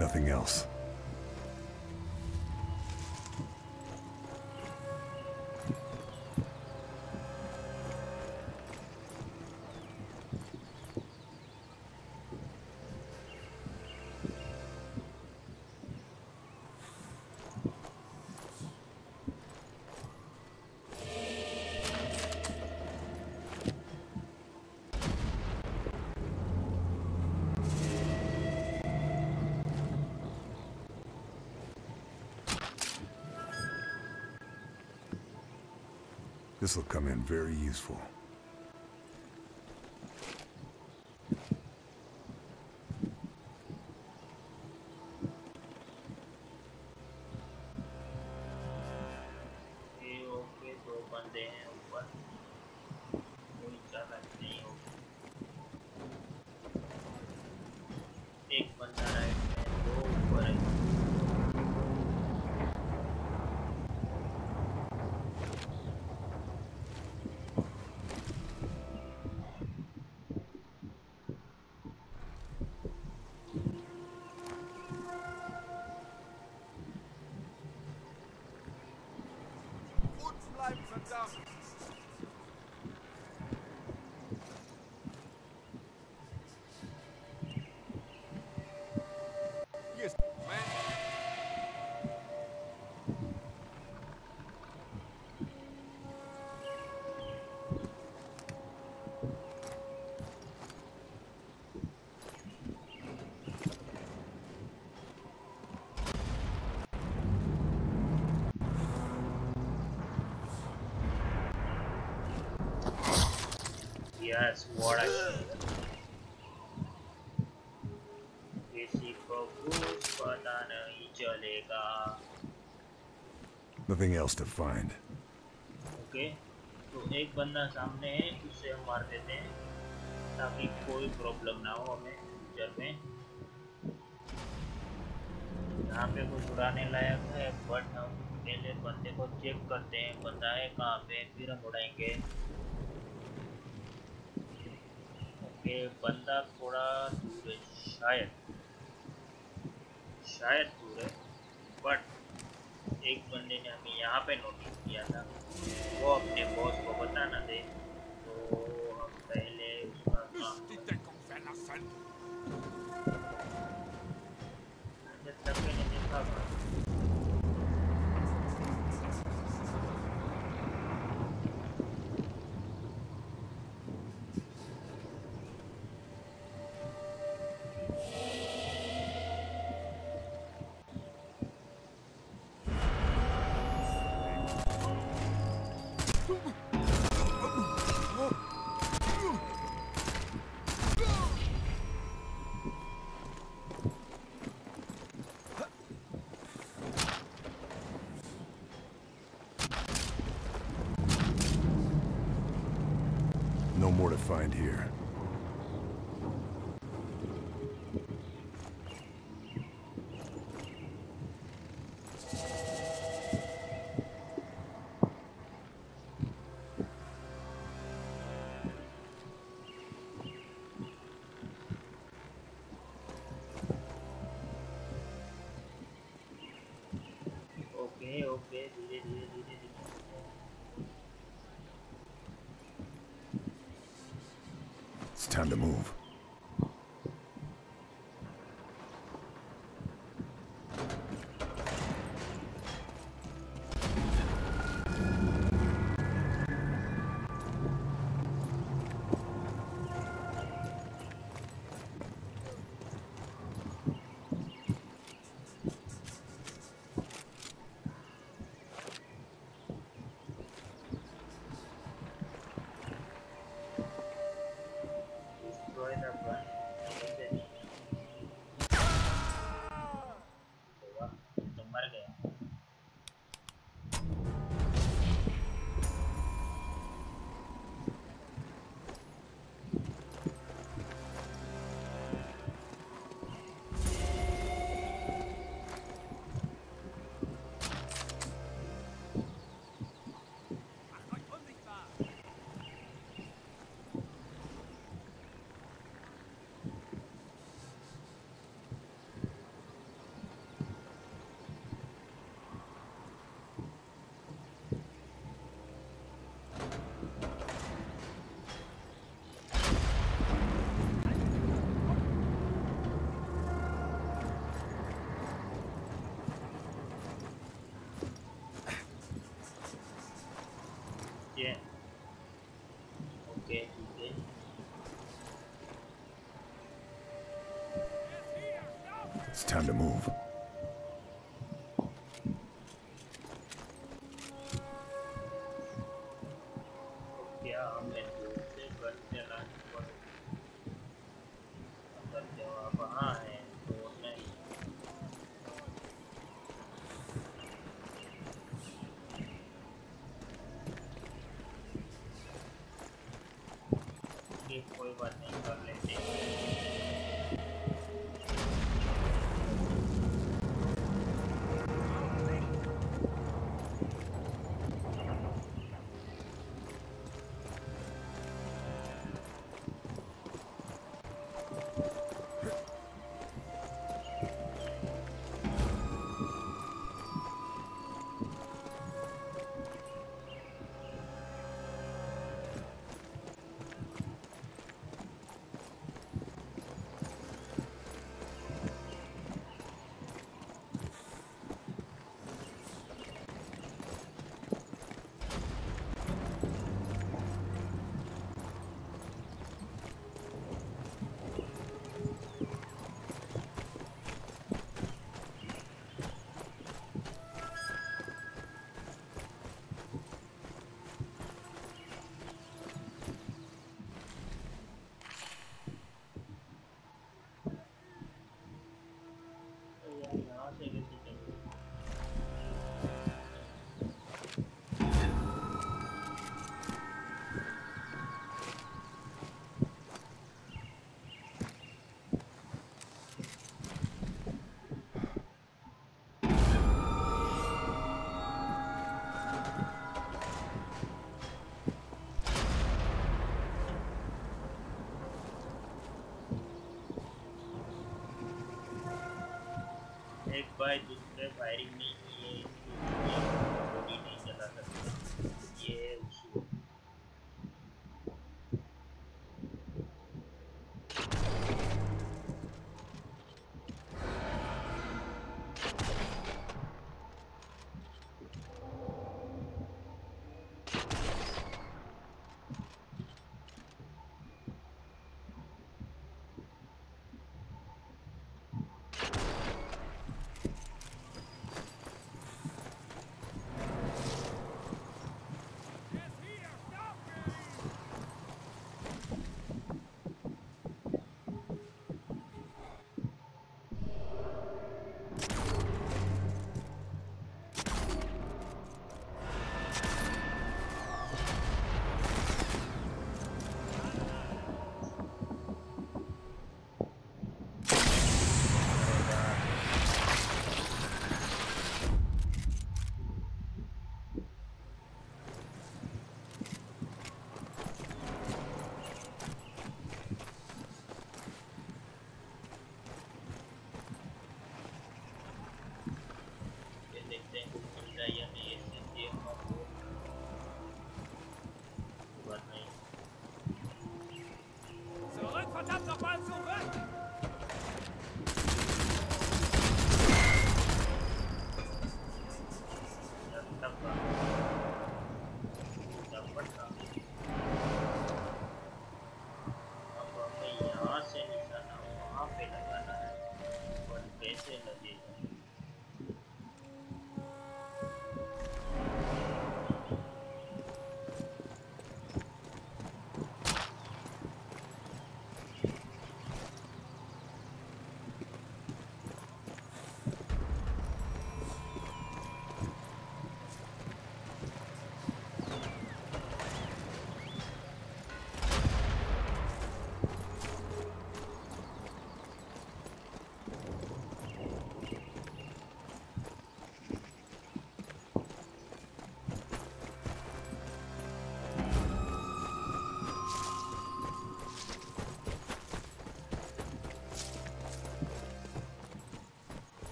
Nothing else. This will come in very useful. Yes, man. Yes, what I see. Nothing else to find. Okay, तो एक बंदा सामने है, उसे हम मार देते हैं ताकि कोई प्रॉब्लम ना हो हमें फ्यूचर में. यहाँ पे कोई उड़ाने लायक है बट हम पहले बंदे को चेक करते हैं, बंदा है कहाँ पे, फिर हम उड़ाएंगे. बंदा थोड़ा दूर है, शायद दूर है, बट एक बंदे ने हमें यहाँ पे नोटिस किया था, वो अपने बॉस को बताना दे तो हम Waffen. Jetzt darf ich nicht mehr haben. More to find here. It's time to move. It's time to move. By दूसरे फायरिंग में ये बॉडी नहीं चला सकता, ये इशू है। कैसे लगेगा।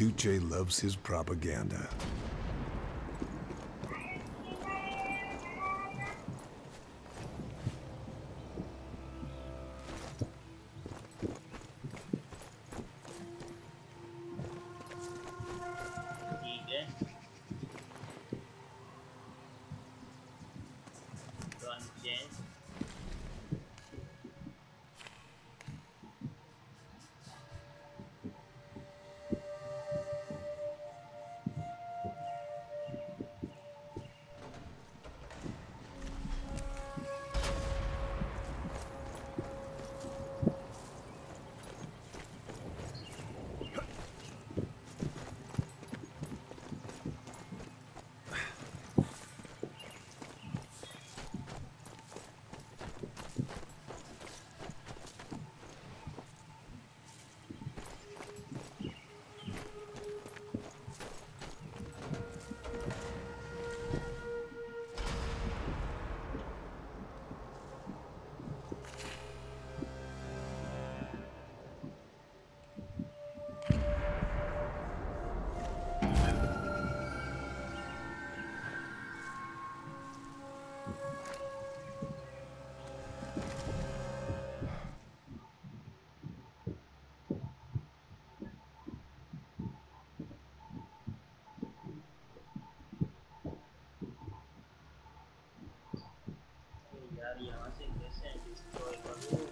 Duce loves his propaganda. यहाँ से कैसे डिस्ट्रॉय करूँ?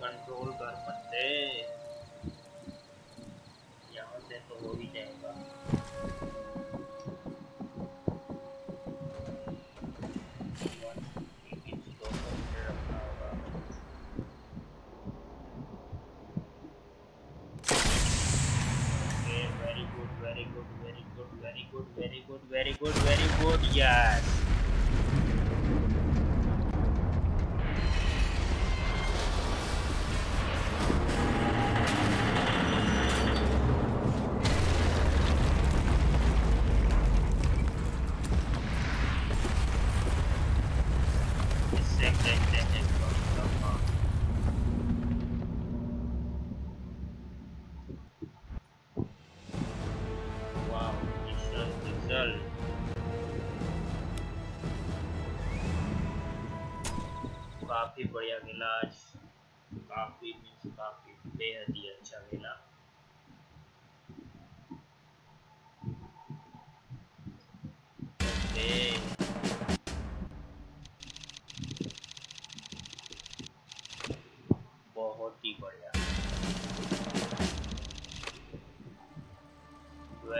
कंट्रोल कर सकते यहाँ से तो हो ही जाएगा। Very good very good very good very good very good very good very good यार।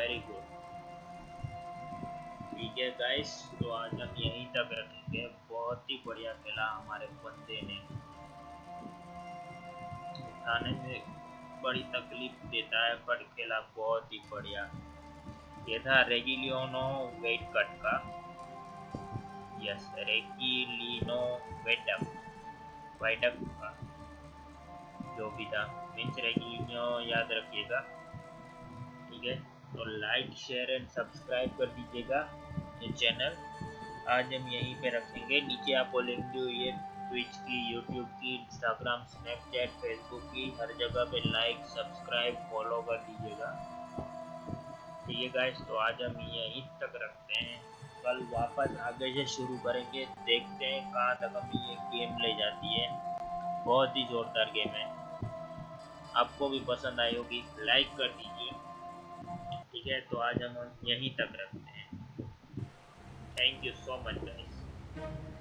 Very good. ठीक है गाइस, तो आज हम यहीं तक रखेंगे। बहुत ही बढ़िया खेला हमारे बंदे ने, उठाने में बड़ी तकलीफ देता है पर खेला बहुत ही बढ़िया। ये था रेगिलिनो वियाडक्ट का, यस रेगिलिनो वियाडक्ट का जो भी था मीन्स रेगिलिनो, याद रखिएगा। ठीक है, तो लाइक शेयर एंड सब्सक्राइब कर दीजिएगा ये चैनल। आज हम यहीं पे रखेंगे। नीचे आप बोलेंगे ये ट्विच की, यूट्यूब की, इंस्टाग्राम, स्नैपचैट, फेसबुक की हर जगह पे लाइक सब्सक्राइब फॉलो कर दीजिएगा। ठीक है गाइस, तो आज हम यहीं तक रखते हैं। कल वापस आगे से शुरू करेंगे, देखते हैं कहाँ तक हमें ये गेम ले जाती है। बहुत ही जोरदार गेम है, आपको भी पसंद आई होगी, लाइक कर दीजिए। ठीक है, तो आज हम यहीं तक रखते हैं। Thank you so much guys.